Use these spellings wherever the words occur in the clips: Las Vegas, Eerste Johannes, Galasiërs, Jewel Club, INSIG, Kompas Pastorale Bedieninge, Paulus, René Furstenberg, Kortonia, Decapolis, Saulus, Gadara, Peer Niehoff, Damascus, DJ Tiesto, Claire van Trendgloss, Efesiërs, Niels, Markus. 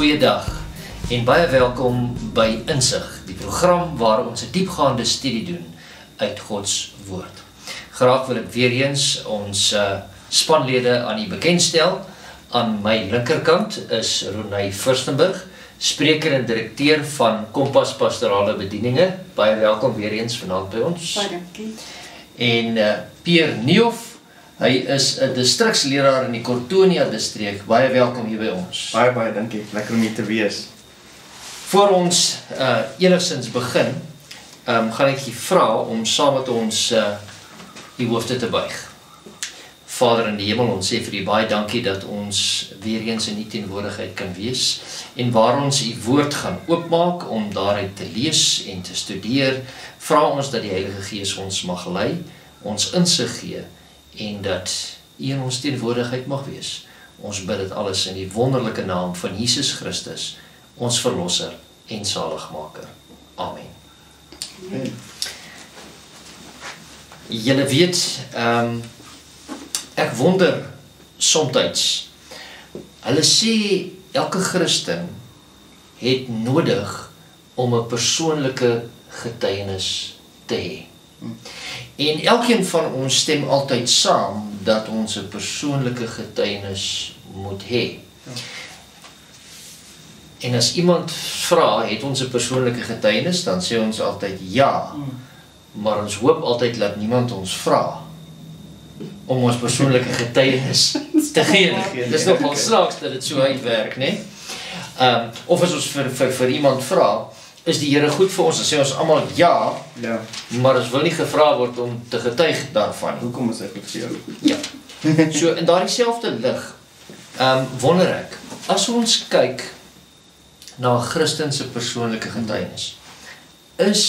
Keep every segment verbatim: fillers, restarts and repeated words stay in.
Goeiedag en baie welkom by INSIG, die program waar ons 'n diepgaande studie doen uit Gods woord. Graag wil ek weer eens ons uh, spanlede aan u bekendstel. Aan my linkerkant is René Furstenberg, spreker en direkteur van Kompas Pastorale Bedieninge. Baie welkom weer eens vanaand by ons. Baie dankie. En uh, Peer Niehoff. Hy is 'n distriksleraar in die Kortonia distreek. Baie welkom hier by ons. Baie baie dankie. Lekker om hier te wees. Voor ons uh, enigszins begin, um, gaan ek u vra om saam met ons uh, die hoofde te buig. Vader in die hemel, ons sê vir u baie dankie dat ons weer eens in u teenwoordigheid kan wees en waar ons u woord gaan oopmaak om daaruit te lees en te studeer. Vra ons dat die Heilige Gees ons mag lei, ons insig gee en dat u in ons teenwoordigheid mag wees. Ons bid dit alles in die wonderlike naam van Jesus Christus, ons verlosser en saligmaker. Amen. Amen. Julle weet, um, ek wonder somtyds, hulle sê elke Christen het nodig om 'n persoonlike getuienis te hê. En elkeen van ons stem altyd saam dat ons 'n persoonlike getuienis moet hê. En as iemand vra, het ons 'n persoonlike getuienis, dan sê ons altyd ja. Maar ons hoop altyd dat niemand ons vra om ons persoonlike getuienis te gee. Dit is nogal snaaks dat dit so uitwerk, né? Um, of as ons vir, vir, vir iemand vra, is die Here goed vir ons? Dan sê ons almal ja, ja, maar ons wil nie gevra word om te getuig daarvan. Hoekom is dit vir jou? Ja. So in daardie selfde lig, um, wonder ek, as ons kyk na 'n Christen se persoonlike getuienis, is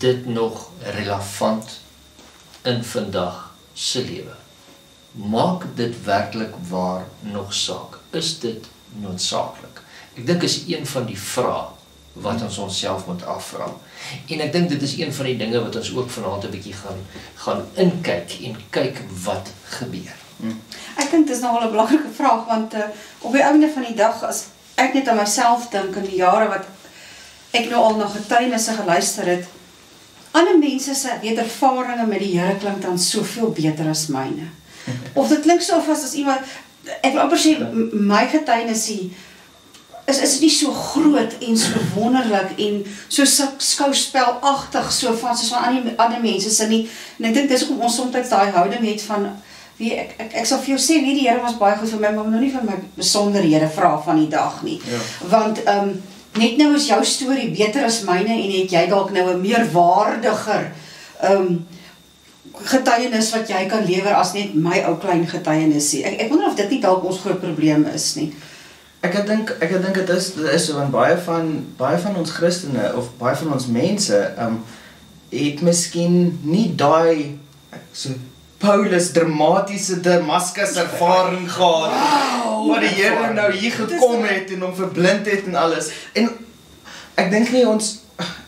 dit nog relevant in vandag se lewe? Maak dit werklik waar nog saak? Is dit noodsaaklik? Ek dink is een van die vrae wat ons onsself moet afvra. En ek dink dit is een van die dinge wat ons ook vanaand 'n bietjie gaan gaan inkyk en kyk wat gebeur. Hmm. Ek dink dit is nogal 'n belangrike vraag, want uh, op die einde van die dag, as ek net aan myself dink in die jare wat ek nou al na getuienisse geluister het, ander mense se ervarings met die Here klink dan soveel beter as myne. Of dit klink so vas as iemand, ek wil amper sê my getuienisie is is nie so groot en so wonderlik en so skouspelagtig so van soos van ander, ander mense sin nie. En ek dink dis hoekom ons soms daai houding het van wie ek ek, ek sal vir jou sê, nee, die Here was baie goed vir my, maar nou nie vir my besonderhede vra van die dag nie. Ja. Want um, net nou is jou storie beter as myne en het jy dalk nou 'n meer waardiger um, getuienis wat jy kan lewer as net my ou klein getuienisie. Ek ek wonder of dit nie dalk ons groot probleem is nie. Ek dink ek dink dit is dit is so, want baie van baie van ons Christene of baie van ons mense um het miskien nie daai so Paulus dramatiese Damascus ervaring gehad wow, wat die Here nou hier gekom het en hom verblind het en alles. En ek dink nie ons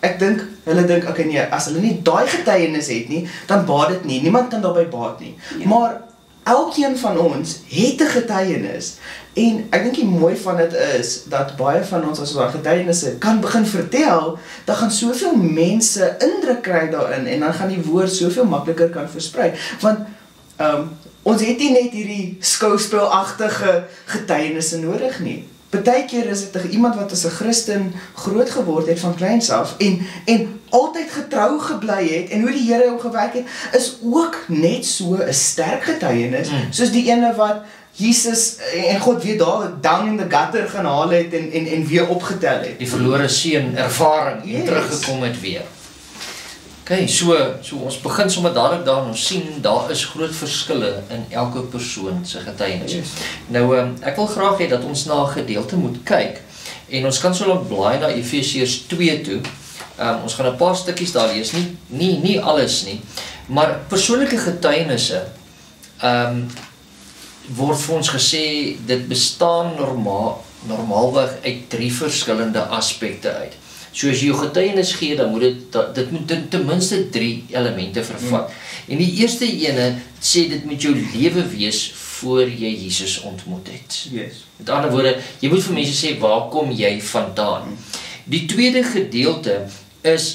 ek dink hulle dink okay nee, as hulle nie daai getuienis het nie, dan baat dit nie. Niemand kan daarbey baat nie. Ja. Maar elkeen van ons het 'n getuienis en ek dink die mooi van dit is dat baie van ons as ons getuienisse kan begin vertel, dan gaan soveel mense indruk kry daarin en dan gaan die woord soveel makliker kan versprei, want um, ons het nie net hierdie skouspelagtige getuienisse nodig nie. Partykeer is dit iemand wat as 'n Christen groot geword het van kleins af en en altyd getrou gebly het en hoe die Here hom gewerk het, is ook net so 'n sterk getuienis, mm. soos die ene wat Jesus en God weer daar down in the gutter gaan haal het en en en weer opgetel het. Die verlore seun ervaring, yes. En teruggekom het weer. Okay, so so ons begin sommer dadelik daar en ons sien daar is groot verskille in elke persoon se getuienis. Yes. Nou um, ek wil graag hê dat ons na 'n gedeelte moet kyk en ons kan so lank blaai na Efesiërs twee toe. Um, ons gaan 'n paar stukkies daar lees, nie nie nie alles nie, maar persoonlike getuienisse um, word vir ons gesê dit bestaan normaal normaalweg uit drie verskillende aspekte uit. So as jy jou getuienis gee, dan moet dit dit moet ten minste drie elemente vervat. Hmm. En die eerste ene sê dit moet jou lewe wees voor jy Jesus ontmoet het. Yes. Met andere woorde, jy moet vir mense sê, waar kom jy vandaan? Die tweede gedeelte is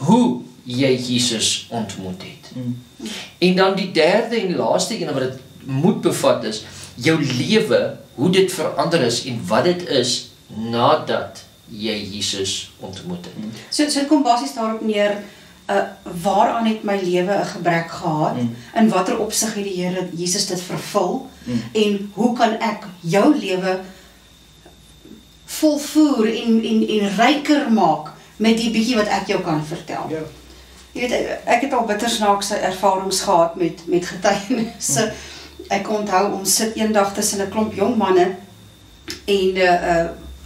hoe jy Jesus ontmoet het. Mm. En dan die derde en die laaste ene wat het moet bevat is, jou lewe, hoe dit verander is en wat dit is nadat jy Jesus ontmoet het. Mm. So, so kom basis daarop neer, Uh, waaraan het my lewe 'n gebrek gehad, mm. in watter opsig het die Here Jesus dit vervul, mm. en hoe kan ek jou lewe volvoer en, en, en ryker maak met die bietjie wat ek jou kan vertel. Ja. Jy weet, ek het al bitter snaakse ervarings gehad met, met getuienisse. Mm. Ek onthou, ons sit eendag tussen 'n klomp jong manne en uh,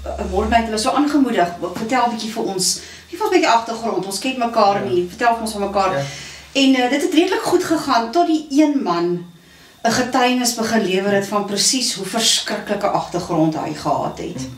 uh, word my hulle so aangemoedig, vertel 'n bietjie vir ons. Jy was by die agtergrond, ons ken mekaar nie, vertel ons van mekaar. Ja. En uh, dit het redelik goed gegaan, tot die een man 'n getuienis begin lewer het van presies hoe verskriklike agtergrond hy gehad het. Mm.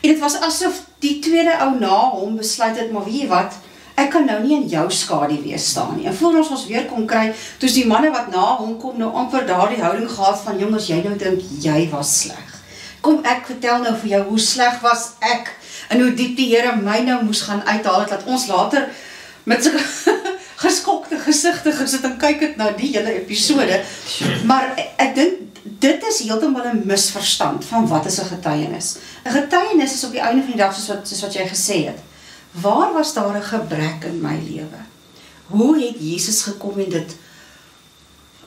En dit was asof die tweede ou na hom besluit het, maar weet jy wat, ek kan nou nie in jou skadu wees staan nie. En voor ons ons weer kon kry, toets die manne wat na hom kom nou amper daardie houding gehad van, jongens, jy nou dink jy was sleg. Kom ek vertel nou vir jou hoe sleg was ek. En hoe diep die Here my nou moes gaan uithaal het, dat ons later met so geskokte gesigte gesit en kyk het na die hele episode. Maar ek dink, dit is heeltemal 'n misverstand van wat is 'n getuienis. 'n Getuienis is op die einde van die dag, soos wat, soos wat jy gesê het. Waar was daar 'n gebrek in my lewe? Hoe het Jesus gekom en dit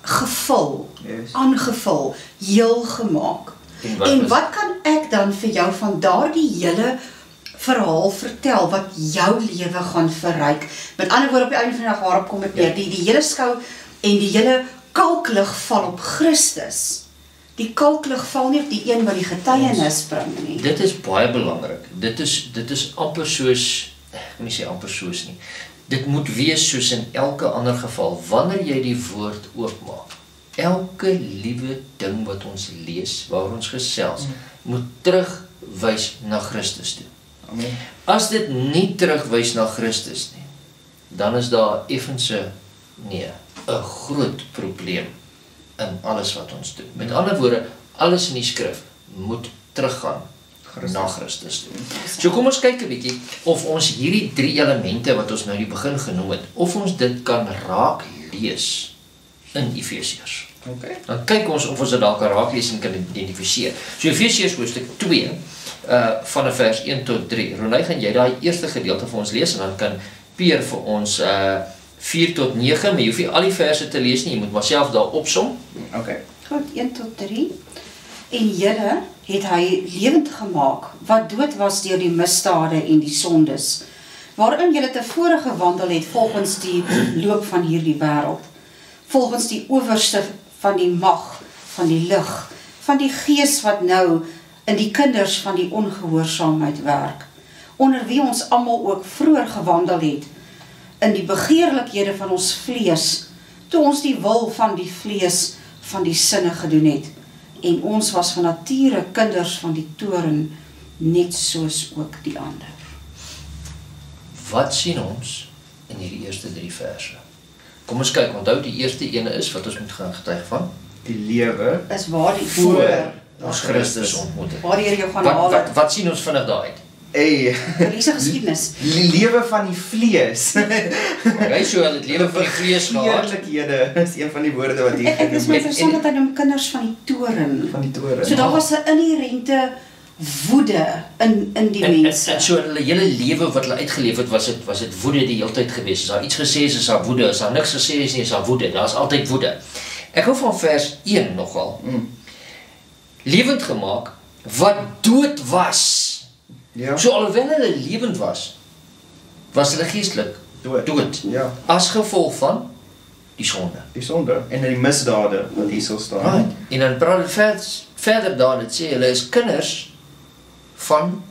gevul, yes. aangevul, heel gemaak? En wat, en wat kan ek dan vir jou van daardie hele verhaal vertel wat jou lewe gaan verryk? Met ander woorde, op die einde van die dag, waarop kom ek neer? Die, die hele skou en die hele kalklig val op Christus. Die kalklig val nie op die een wat die getuienis bring nie. Dit is baie belangrik. Dit is, dit is amper soos, ek nie sê amper soos nie. Dit moet wees soos in elke ander geval, wanneer jy die woord oopmaak. Elke liewe ding wat ons lees, waar ons gesels, moet terugwys na Christus toe. Amen. As dit nie terugwys na Christus nie, dan is daar effense, nee, 'n groot probleem in alles wat ons doen. Met ander woorde, alles in die skrif moet teruggaan Christus. na Christus toe. So kom ons kyk 'n bietjie of ons hierdie drie elemente wat ons nou in die begin genoem het, of ons dit kan raak lees in Efesiërs. Okay. Dan kyk ons of ons dit dalk raak lees en kan identifiseer. So Efesiërs hoofstuk twee uh vanaf vers een tot drie. René, gaan jy daai eerste gedeelte vir ons lees en dan kan Peer vir ons uh vier tot nege, maar jy hoef nie al die verse te lees nie, jy moet maar self daar opsom. Okay. Goed, een tot drie. En Here het hy lewend gemaak wat dood was deur die misdade en die sondes, waarin jy tevore gewandel het volgens die loop van hierdie wêreld, volgens die owerste van die mag, van die lig, van die gees wat nou in die kinders van die ongehoorsaamheid werk, onder wie ons almal ook vroeër gewandel het, in die begeerlikhede van ons vlees, toe ons die wil van die vlees van die sinne gedoen het, en ons was van nature kinders van die toorn, net soos ook die ander. Wat sien ons in hierdie eerste drie verse? Kom ons kyk, onthou die eerste ene is wat ons moet gaan getuig van. Die lewe is waar die voor ons Christus ontmoet het. Waar die Here jou gaan haal. Wat, wat, wat sien ons vinnig daaruit? Hey. Verliese geskiedenis. Die lewe van die vlees. Okay, so het lewe van die vlees gehad. Eerlikhede is een van die woorde wat hier genoem is. Dit is my verstand dat hy noem kinders van die toorn. Van die toorn. So daar was 'n inherente woede in, in die en, mense. En, en so hulle hele lewe wat hulle uitgeleef het, was het, was het woede die hele tyd geweest. As daar iets gesê is, is daar woede. As daar niks gesê is nie, is daar woede. Daar is altyd woede. Ek hou van vers een nogal. Mm. Lewend gemaak, wat dood was. Ja. So alhoewel hulle lewend was, was hulle geestelik dood. dood. Ja. As gevolg van die sonde. Die sonde. En die misdade wat hier sal staan. Right. En dan praat het verder, verder dan, het sê, hulle is kinders van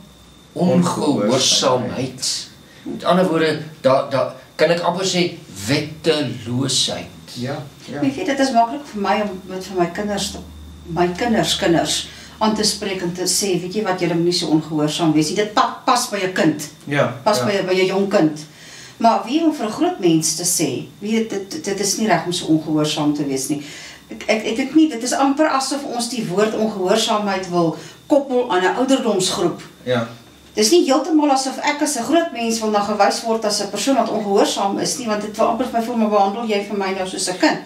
ongehoorsaamheid. Met ander woorde, daar da, kan ek amper sê wetteloosheid. Ja, ja. Weet jy, dit is maklik vir my om met vir my kinders, my kinders, kinders aan te spreek en te sê, weet jy wat, julle moet nie so ongehoorsaam wees nie. Dit pa, pas by 'n kind. Ja. Pas ja. by 'n by 'n jong kind. Maar wie om vir 'n groot mens te sê, weet dit, dit dit is nie reg om so ongehoorsaam te wees nie. Ek ek ek weet nie, dit is amper asof ons die woord ongehoorsaamheid wil koppel aan 'n ouderdomsgroep. Ja. Dit is nie heeltemal asof ek as 'n groot mens wil na gewys word as 'n persoon wat ongehoorsaam is nie, want dit wil amper vir my voel maar behandel jy vir my nou soos 'n kind.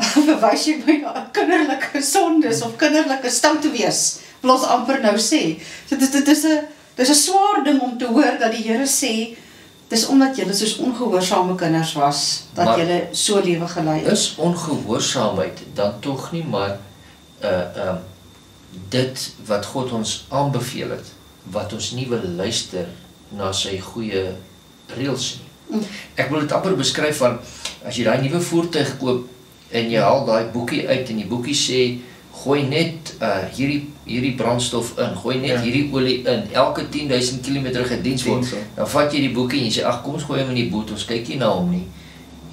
Verwys jy my na kinderlike sondes of kinderlike stout wees. Wil ons amper nou sê. So dit dit is 'n dis 'n swaar ding om te hoor dat die Here sê dis omdat julle soos ongehoorsame kinders was dat julle so lewe gelei het. Is ongehoorsaamheid dan tog nie maar uh uh dit wat God ons aanbeveel het, wat ons nie wil luister na sy goeie reëls nie. Ek wil dit amper beskryf van as jy daai nuwe voertuig koop en jy haal daai boekie uit en die boekie sê gooi net uh, hierdie hierdie brandstof in, gooi net ja. hierdie olie in, elke tienduisend kilometer gediens word, so. Dan vat jy die boekie en jy sê, ag kom ons gooi hom in die boot, ons kyk nie na hom nie,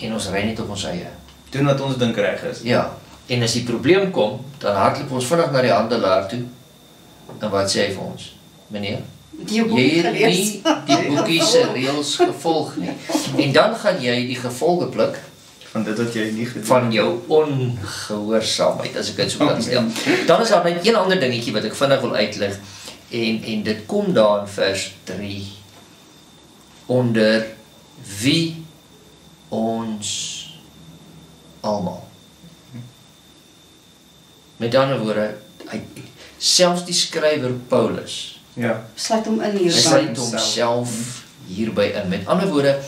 en ons ry net op ons eie. Doen wat ons dink reg is. Ja, en as die probleem kom, dan hardloop ons vinnig na die handelaar toe, en wat sê hy vir ons? Meneer, jy het nie die boekie se reëls gevolg nie. En dan gaan jy die gevolge pluk, van dit wat jy nie gedoen het. Van jou ongehoorsaamheid, as ek dit so kan stel. Dan is daar net een ander dingetjie wat ek vinnig wil uitlig. En, en dit kom daar in vers drie. Onder wie ons almal. Met ander woorde, selfs die skrywer Paulus. Ja. Sluit hom in hierby. Sluit homself hierby in. Met ander woorde,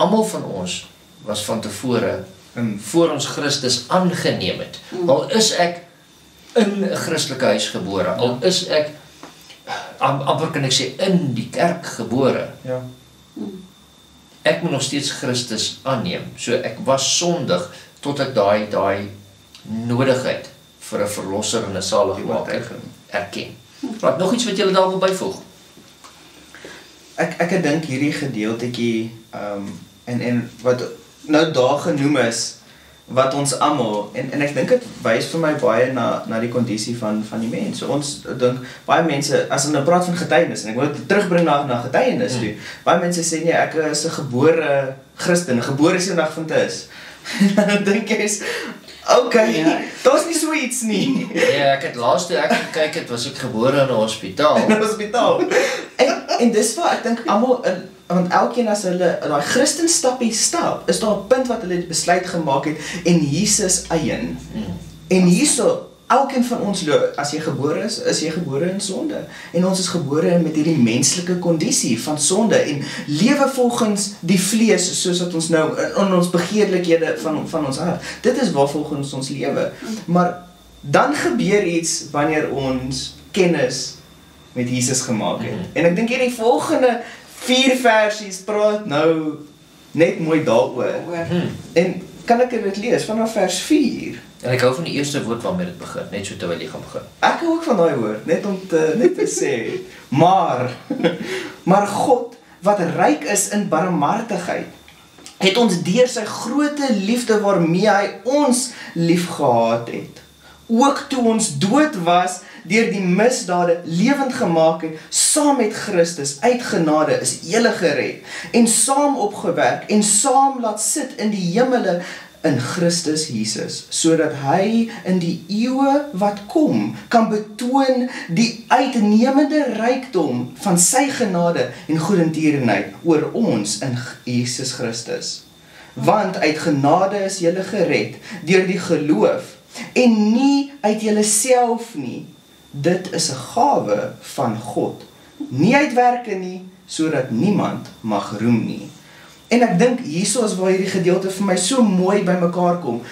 almal van ons was van tevore, mm. voor ons Christus aangeneem het. Mm. Al is ek in 'n Christelike huis gebore, ja. Al is ek, am, amper kan ek sê, in die kerk gebore. Ja. Mm. Ek moet nog steeds Christus aanneem. So ek was sondig, tot ek daai, daai nodigheid vir 'n verlosser en 'n saligmaker erken. Mm. Maar nog iets wat julle daar wil byvoeg? Ek, ek dink hierdie gedeeltetjie, um, en, en wat nou daar genoem is, wat ons allemaal, en, en ek dink het wijs vir my baie na, na die conditie van, van die mens. So ons dink, baie mense, as hulle nou praat van getuienis, en ek wil dit terugbring na, na getuienis toe, baie mense sê, nee, ek is een gebore Christen, een gebore Sondag van Tis. Dan dink jy is, ok, ja. Dat is nie so iets nie. Ja, ek het laatst toe ek gekyk het, was ek gebore in een hospitaal. In een hospitaal. en, en dis waar, ek dink, allemaal, want elkeen as hulle daai Christen stappie stap, is daar 'n punt wat hulle besluit gemaak het en Jesus eien. Mm. En hierso, elkeen van ons loop, as jy gebore is, is jy gebore in sonde. En ons is gebore met hierdie menslike kondisie van sonde en lewe volgens die vlees soos wat ons nou in ons begeerlikhede van van ons hart. Dit is waar volgens ons lewe. Maar dan gebeur iets wanneer ons kennis met Jesus gemaak het. Mm. En ek dink hierdie volgende vier versies praat nou net mooi daaroor. Hmm. En kan ek dit lees vanaf vers vier? En ek hou van die eerste woord waarmee dit begin, net so terwyl jy gaan begin. Ek hou ook van daai woord, net om te, net te sê, maar, maar God, wat ryk is in barmhartigheid, het ons deur sy groote liefde waarmee hy ons liefgehad het, ook toe ons dood was, deur die misdade lewend gemaak het, saam met Christus, uit genade is julle gered, en saam opgewerk, en saam laat sit in die hemele, in Christus Jesus, sodat hy in die eeue wat kom, kan betoon die uitnemende rykdom van sy genade en goedertierenheid oor ons in Jesus Christus. Want uit genade is julle gered, deur die geloof, en nie uit julle self nie, dit is 'n gawe van God. Nie uitwerke nie, sodat niemand mag roem nie. En ek dink hierso is waar hierdie gedeelte vir my so mooi bymekaar kom.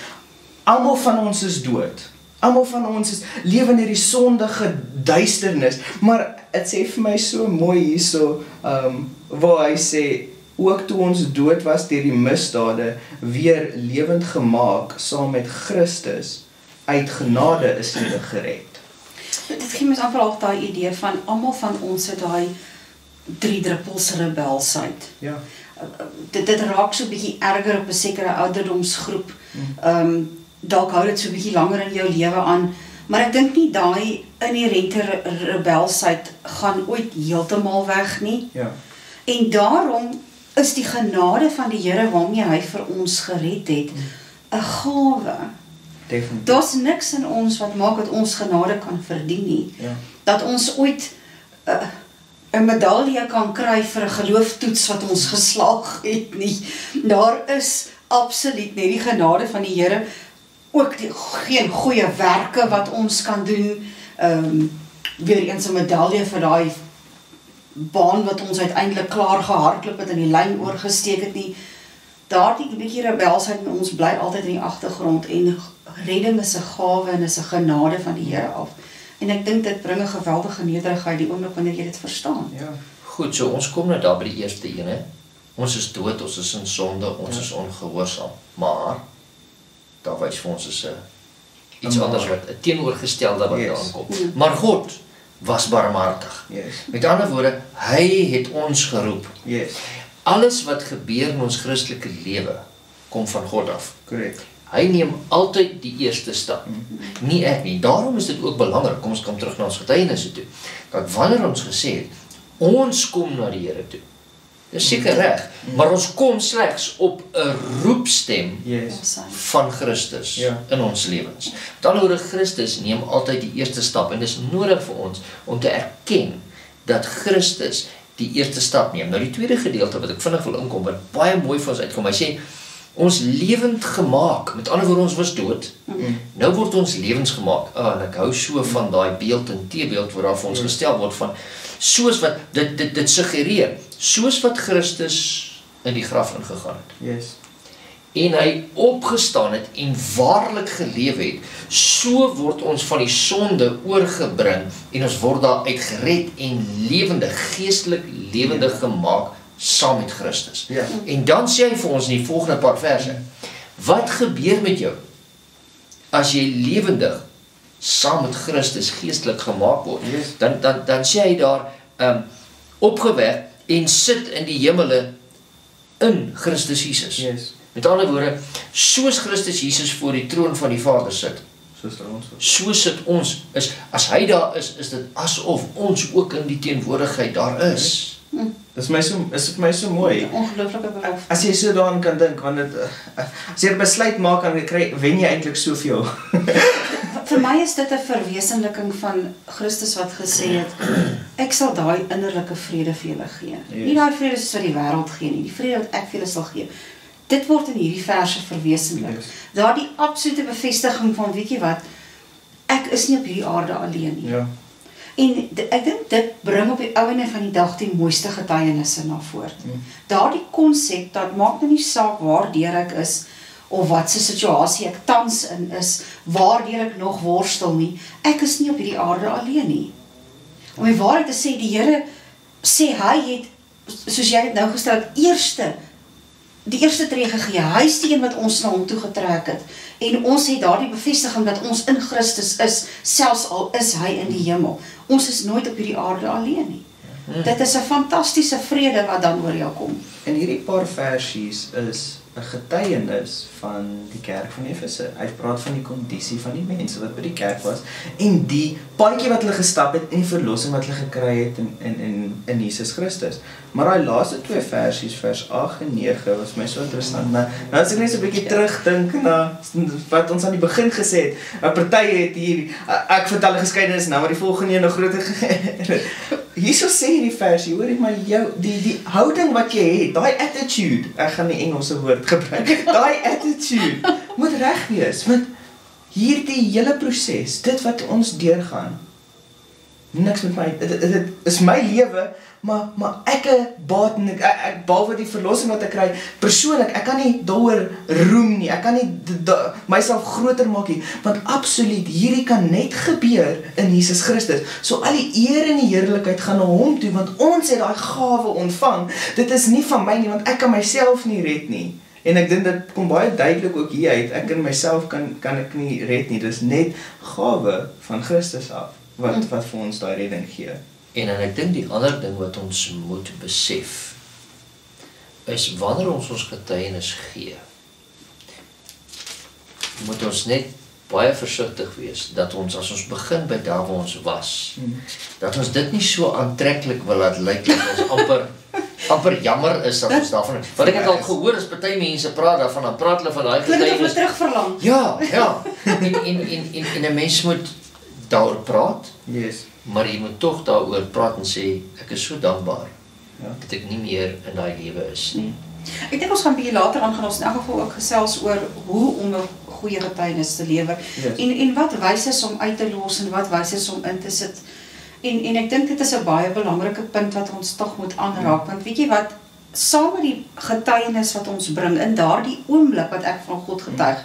Almal van ons is dood. Almal van ons is lewe in hierdie sondige duisternis, maar dit sê vir my so mooi hierso, um, waar hy sê ook toe ons dood was deur die misdade, weer lewend gemaak saam met Christus, uit genade is jy gered. Dit gee mens amper al daai idee van almal van ons het daai drie druppels rebelsheid. Ja. Dit, dit raak so 'n bietjie erger op 'n sekere ouderdomsgroep. Ehm um, dalk hou dit so 'n bietjie langer in jou lewe aan, maar ek dink nie daai inherente rebelsheid gaan ooit heeltemal weg nie. Ja. En daarom is die genade van die Here waarmee hy vir ons gered het, 'n gawe. Definitief. Dat is niks in ons wat maakt dat ons genade kan verdienen. Ja. Dat ons ooit uh, een medaille kan krijgen voor een geloofstoets wat ons geslaag het nie. Daar is absoluut nie die genade van die Here. Ook die, geen goeie werke wat ons kan doen. Um, weer eens een medaille vir die baan wat ons uiteindelijk klaar gehardloop het en die lijn oorgesteek het nie. Daar die bietjie rebelsheid in ons bly altyd in die agtergrond en redding is 'n gawe en is 'n genade van die Here af. En ek dink dit bring 'n geweldige nederigheid die oomblik wanneer jy dit verstaan. Ja. Goed, so ons kom nou daar by die eerste een, hè. Ons is dood, ons is in sonde, ons ja. is ongehoorsaam. Maar daar wys vir ons is 'n iets maar. Anders wat 'n teenoorgestelde wat yes. daar aankom. Ja. Maar God was barmhartig. Yes. Met ander woorde, hy het ons geroep. Yes. Alles wat gebeur in ons christelike lewe kom van God af. Correct. Hy neem altyd die eerste stap. Nie ek nie. Daarom is dit ook belangrik. Kom ons kom terug na ons getuienisse toe. Dat wanneer ons gesê het, ons kom na die Here toe. Dis seker reg, maar ons kom slegs op 'n roepstem yes. van Christus ja. in ons lewens. Met ander woorde, Christus neem altyd die eerste stap en dis nodig vir ons om te erken dat Christus die eerste stap neem. Nou die tweede gedeelte wat ek vinnig wil inkom, wat baie mooi vir ons uitkom. Hy sê, ons lewend gemaak. Met ander woorde, ons was dood. Mm. Nou word ons lewens gemaak. Ah, en ek hou so van daai beeld en teebeeld wat daar vir ons mm. gestel word van soos wat dit dit dit suggereer, soos wat Christus in die graf ingegaan het. Yes. En hy opgestaan het en waarlik geleef het, so word ons van die sonde oorgebring en ons word daar uit gered en lewendig, geestelik lewendig gemaak saam met Christus. Ja. En dan sê hy vir ons in die volgende paar verse, wat gebeur met jou as jy lewendig saam met Christus geestelik gemaak word? Yes. Dan, dan, dan sê hy daar um, opgewek en sit in die hemele in Christus Jesus. Yes. Met ander woorde, soos Christus Jesus voor die troon van die Vader sit, soos ons sit. So sit ons is, as hy daar is, is dit asof ons ook in die teenwoordigheid daar is. Ja. Dis my so, is vir my so mooi. Ongelooflike belofte. As jy so daaraan kan dink, want dit as jy 'n besluit maak en kry, wen jy eintlik soveel. Vir my is dit 'n verwesenliking van Christus wat gesê het, ek sal daai innerlike vrede vir julle gee. Yes. Nie daai vrede soos wat die wêreld gee nie, die vrede wat ek vir julle sal gee. Dit word in hierdie verse verwesenlik. Yes. Daar die absolute bevestiging van, weet jy wat, ek is nie op hierdie aarde alleen nie. Ja. En ek dink dit bring op die ouene van die dag die mooiste getuienisse na voort. Mm. Daar die konsep, dat maak nou nie saak waardeur ek is, of wat se situasie ek tans in is, waardeur ek nog worstel nie, ek is nie op hierdie aarde alleen nie. Om die waarheid te sê, die Here sê hy het, soos jy dit nou gestel het, eerste Die eerste tree gegee, hy is die een wat ons na hom toe getrek het. En ons het daardie bevestiging dat ons in Christus is, selfs al is hy in die hemel. Ons is nooit op hierdie aarde alleen nie. Hmm. Dit is 'n fantastiese vrede wat dan oor jou kom. En hierdie paar versies is 'n getuienis van die kerk van Efese. Hy praat van die kondisie van die mense wat by die kerk was en die paadjie wat hulle gestap het en die verlossing wat hulle gekry het in in in in Jesus Christus. Maar daai laaste twee versies, vers agt en nege, was my so interessant. Nou, nou as ek net so 'n bietjie terugdink na wat ons aan die begin gesê het. 'n Party het hier ek vertel hulle geskeidenis, nou maar die volgende een 'n groter. Hierso sê hierdie versie, hoor jy maar jou die die houding wat jy het, daai attitude. Ek gaan die Engelse woord gebruik. Daai attitude moet reg wees, want hierdie hele proses, dit wat ons deurgaan, niks met my, dit, dit, dit is my lewe, maar maar ek baat en ek, ek behalwe die verlossing wat ek kry, persoonlik, ek kan nie daaroor roem nie, ek kan nie da, myself groter maak nie, want absoluut, hierdie kan net gebeur in Jesus Christus. So al die eer en die heerlikheid gaan na hom toe, want ons het daai gawe ontvang. Dit is nie van my nie, want ek kan myself nie red nie. En ek dink dit kom baie duidelik ook hier uit, ek in myself kan kan ek nie red nie. Dis net gawe van Christus af wat wat vir ons daai redding gee. En dan ek dink die ander ding wat ons moet besef, is wanneer ons ons getuienis gee, moet ons net baie versigtig wees, dat ons as ons begin by daar waar ons was, dat ons dit nie so aantreklik wil laat lyk, dat ons amper amper jammer is dat ons daarvan. Want ek het al gehoor as party mense praat daarvan, dan praat hulle van daai getuienis. Klink of hulle terugverlang. Ja, ja. En en en en en 'n mens moet daaroor praat. Yes. Maar jy moet tog daaroor praat en sê ek is so dankbaar. Ja. Dat ek nie meer in daai lewe is nie. Ek dink ons gaan bietjie later aangaan, ons in elk geval ook gesels oor hoe om 'n goeie getuienis te lewer. Yes. En en wat wys is om uit te los en wat wys is om in te sit. En, en ek dink dit is een baie belangrike punt wat ons toch moet aanraak, want weet jy wat, saam met die getuienis wat ons bring, in daardie oomblik wat ek van God getuig,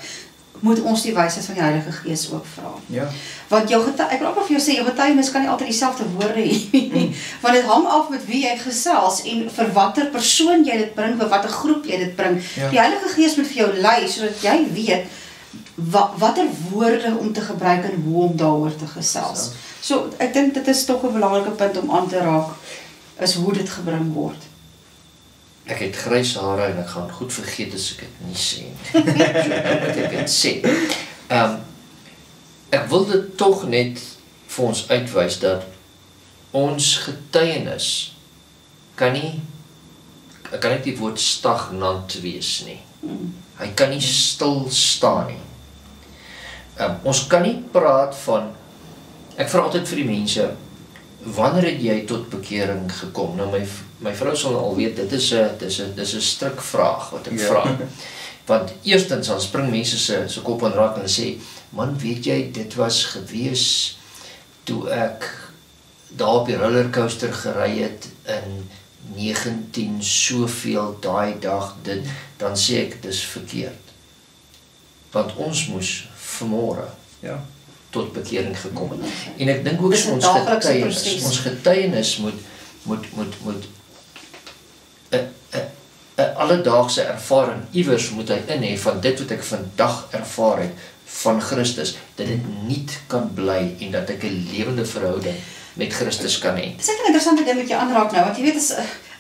moet ons die wysheid van die Heilige Gees ook vra. Ja. Want jou getuienis, ek wil ook al vir jou sê, jou getuienis kan nie altyd dieselfde woorde hê, mm. want dit hang af met wie jy gesels en vir watter persoon jy dit bring, vir watter groep jy dit bring. Ja. Die Heilige Gees moet vir jou lei, sodat jy weet, Wat, wat er woorden om te gebruiken en hoe om daaroor te gesels. Zo, so, ek dink dit is toch een belangrike punt om aan te raak, is hoe dit gebring word. Ek het grys hare en ek gaan goed vergeet as ek het nie sê. Wat ek het sê. Um, ek wil dit toch net vir ons uitwys dat ons getuienis kan nie, kan nie die woord stagnant wees nie. Mm. Hy kan nie stil staan nie. Um, ons kan nie praat van, ek vra altyd vir die mense, wanneer het jy tot bekering gekom? Nou my, my vrou sal al weet, dit is een strik vraag wat ek ja. vra. Want eerstens dan spring mense se, se kop aan raak en sê, man weet jy, dit was gewees toe ek daar op die rollercoaster gerei het in negentien soveel daai dag, dit, dan sê ek, dis verkeerd. Want ons moes vanmorgen ja. tot bekering gekom het. En ek dink ook so ons getuienis, ons getuienis moet, moet, moet, moet, een alledaagse ervaring, iewers moet hy inhef van dit wat ek vandag ervaar het, van Christus, dat dit nie kan bly en dat ek een lewende verhouding met Christus kan hê. Dit is een interessante ding wat jy aanraak nou, want jy weet, is,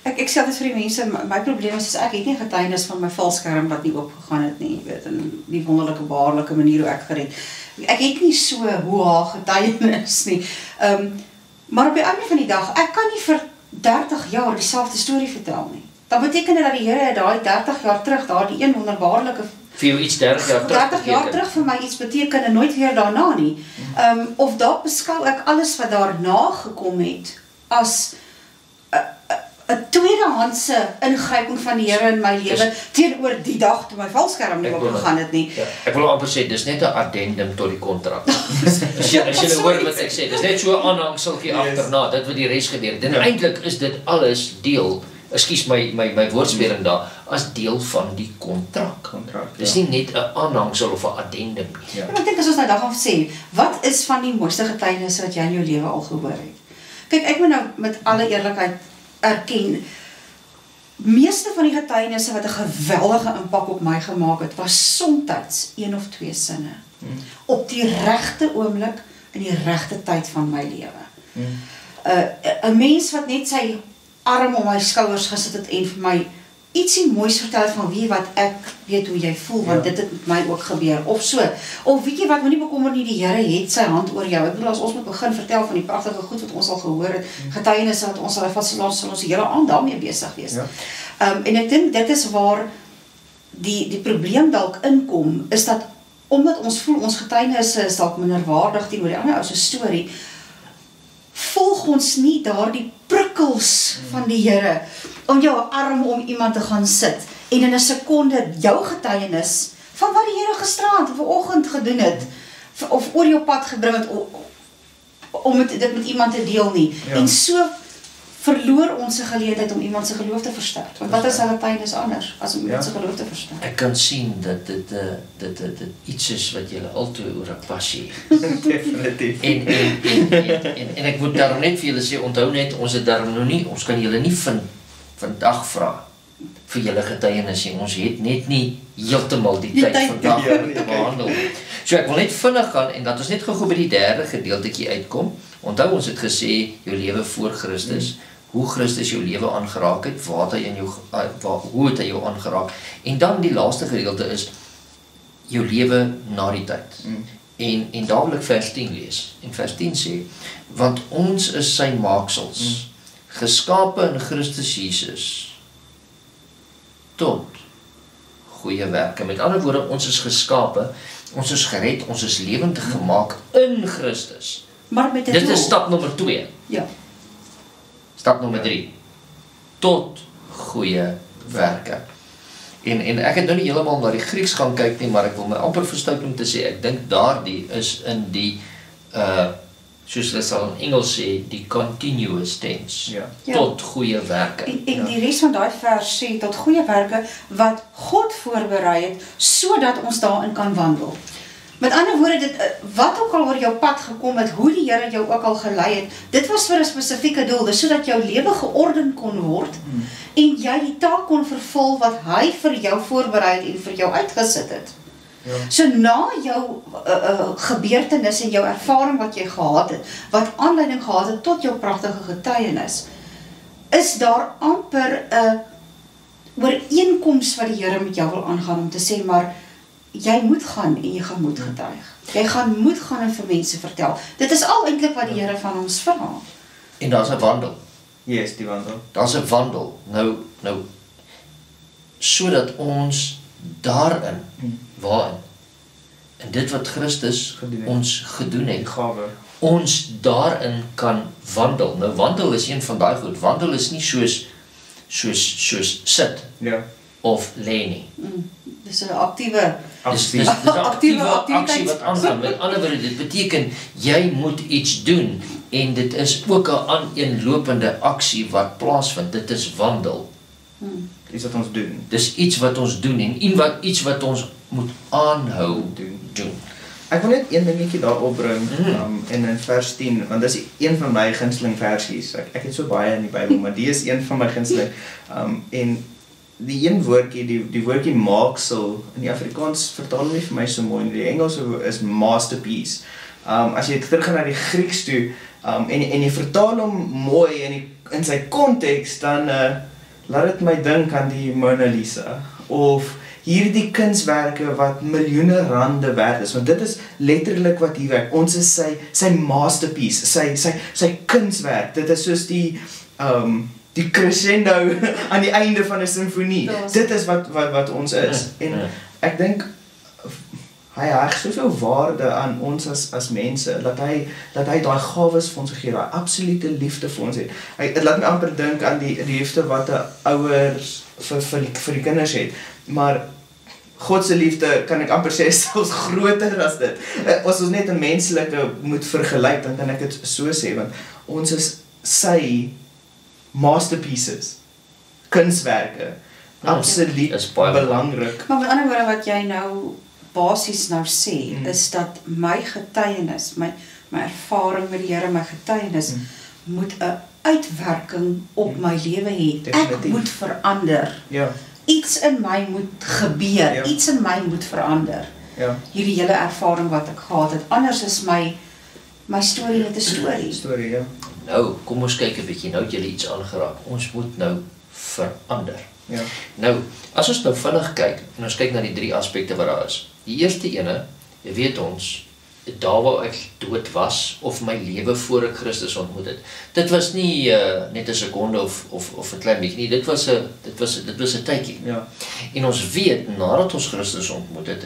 Ek, ek sê dit vir die mense, my probleem is, is ek het nie getuienis van my valskerm wat nie opgegaan het nie, jy weet, in die wonderlike, behaarlike manier hoe ek gered. Ek het nie so hoa getuienis nie, um, maar op die einde van die dag, ek kan nie vir dertig jaar dieselfde storie vertel nie. Dat beteken dat die Here daai dertig jaar terug, daar die een wonderbaarlike vir jou iets dertig jaar terug beteken. dertig jaar terug vir my iets beteken en nooit weer daarna nie. Um, of dat beskou ek alles wat daarna gekom het, as een tweedehandse ingryping van die Here in my lewe teenoor die dag toe my valskerm nie opgegaan het nie. Ja, ek wil amper sê, dis net een addendum tot die kontrak. As jy nou hoor wat ek sê, dis net so aanhangseltjie yes. achterna, dit wat die res gebeur het. En ja. eintlik is dit alles deel, ekskuus my, my, my woordspeling daar, as deel van die kontrak. kontrak ja. Dis nie net een aanhangsel of een addendum nie. Ja. Maar ek dink as ons nou dag af sê, wat is van die mooiste getuienis wat jy in jou lewe al gehoor het? Kyk, ek moet nou met alle eerlikheid erken, meeste van die getuienisse wat een geweldige impak op my gemaakt het, was somtyds een of twee sinne. Mm. Op die rechte oomblik, in die rechte tyd van my lewe. Mm. Uh, een mens wat net sy arm om my skouers gesit het en vir my ietsie moois vertel van wie wat ek weet hoe jy voel, want ja. dit het met my ook gebeur, of so. Of weet jy wat, moenie bekommer nie, die Here het sy hand oor jou. Ek bedoel, as ons moet begin vertel van die pragtige goed wat ons al gehoor het, getuienisse wat ons al vat, sal ons, sal ons die hele aand daarmee besig wees. Ja. Um, en ek dink, dit is waar die, die probleem dalk inkom, is dat, omdat ons voel, ons getuienisse is dalk minderwaardig teenoor die ander ou se storie, volg ons nie daar die prikkels van die Here om jou arm om iemand te gaan sit en in een sekonde jou getuienis van wat die Here gisterand of vanoggend gedoen het of oor jou pad gebring het om het, dit met iemand te deel nie. Ja. En so verloor ons 'n geleentheid om iemand se geloof te versterk. Want wat is 'n getuienis anders as om iemand se geloof te versterk? Ek kan sien dat dit, uh, dit, dit, dit iets is wat julle altyd oor 'n passie het. Definitief. En, en, en, en, en, en ek moet daarom net vir julle sê, onthou net, ons het daarom nog nie, ons kan julle nie vind, vandag vra vir julle getuienis en ons het net nie heeltemal die tyd vandag om te behandel. So ek wil net vinnig gaan en dat ons net gou by die derde gedeeltetjie uitkom. Onthou ons het gesê jou lewe voor Christus, hoe Christus jou lewe aangeraak het, wat hy in jou waar, hoe het hy jou aangeraak. En dan die laaste gedeelte is jou lewe na die tyd. En en daar wil ek vers tien lees. En vers tien sê, want ons is sy maaksels, geskape in Christus Jesus, tot goeie werke. Met andere woorden, ons is geskapen, ons is gered, ons is lewendig gemaakt in Christus. Maar met dit doel. Is stap nummer twee. Ja. Stap nummer drie. Tot goeie werke. En, en ek het nou nie helemaal naar die Grieks gaan kyk nie, maar ek wil my amper verstout om te sê, ek dink daardie is in die, uh, soos hulle sal in Engels sê, die continuous tense, ja. Tot goeie werke. En, en ja. Die rest van daai vers sê, tot goeie werke, wat God voorberei het, sodat ons daarin kan wandel. Met ander woorde, dit, wat ook al oor jou pad gekom het, hoe die Here jou ook al gelei het, dit was vir 'n spesifieke doel, dus sodat jou lewe georden kon word, hmm. en jy die taak kon vervul wat hy vir jou voorberei het en vir jou uitgesit het. Ja. So na jou uh, uh, gebeurtenis en jou ervaring wat jy gehad het, wat aanleiding gehad het tot jou pragtige getuienis, is daar amper 'n uh, ooreenkoms wat die Here met jou wil aangaan om te sê, maar jy moet gaan en jy gaan moet getuig. Jy gaan moet gaan en vir mense vertel. Dit is al eintlik wat die Here van ons vra. En daar's 'n wandel. Ja, yes, die wandel. Daar's 'n wandel. Nou, nou, sodat ons daarin, waarin, en dit wat Christus gedoen ons gedoen het, gawe, ons daarin kan wandel. Nou, wandel is een van daai goed. Wandel is nie soos, soos, soos sit. Ja. Of lê nie. Mm, dis 'n aktiewe actie. Dis, dis, dis aktiewe aksie wat aangaan. Met ander woorde, dit beteken jy moet iets doen en dit is ook 'n aaneenlopende aksie wat plaasvind. Dit is wandel. Mm. Iets wat ons doen. Dis iets wat ons doen en iets wat iets wat ons moet aanhou doen. doen. Ek wil net een dingetjie daarop bring mm. um, in vers tien, want dis een van my gunsteling versies. Ek, ek het so baie in die Bybel, maar die is een van my gunsteling. Um, en die een woordjie, die, die woordjie maaksel, in die Afrikaans vertaal nie vir my so mooi, in die Engels is masterpiece. Um, as jy terug gaan na die Grieks toe, um, en, en jy vertaal hom mooi in, die, in sy context, dan uh, laat het my dink aan die Mona Lisa, of hierdie kunstwerke wat miljoene rande werd is, want dit is letterlik wat hier werk, ons is sy, sy masterpiece, sy, sy, sy kunstwerk, dit is soos die, um, die crescendo aan die einde van 'n simfonie. Dit is wat, wat, wat ons is. En ek dink, hy heg soveel waarde aan ons as, as mense, dat hy, dat hy daai gawes vir ons gee, daai absolute liefde vir ons het. Hy, het laat my amper dink aan die liefde wat 'n ouers vir, vir, die, vir die kinders het. Maar God se liefde, kan ek amper sê, is selfs groter as dit. As ons net 'n menslike moet vergelyk, dan kan ek dit so sê, want ons is sy masterpieces, kunstwerke, absoluut belangrik. Maar met ander woorde wat jy nou basies nou sê, mm. is dat my getuienis, my, my ervaring met die Here, my getuienis, mm. moet 'n uitwerking op mm. my lewe hê. Definitief. Ek moet verander. Ja. Iets in my moet gebeur, ja. Iets in my moet verander. Ja. Hierdie hele ervaring wat ek gehad het, anders is my, my storie net 'n storie. Storie, ja. Nou, kom ons kyk 'n bietjie, nou het julle iets aangeraak. Ons moet nou verander. Ja. Nou, as ons nou vinnig kyk, en ons kyk na die drie aspekte wat daar is. Die eerste ene, jy weet ons, daar waar ek dood was, of my lewe voor ek Christus ontmoet het. Dit was nie uh, net 'n sekonde of, of, of 'n klein bietjie nie, dit was 'n dit was, dit was 'n tydjie. Ja. En ons weet, nadat ons Christus ontmoet het,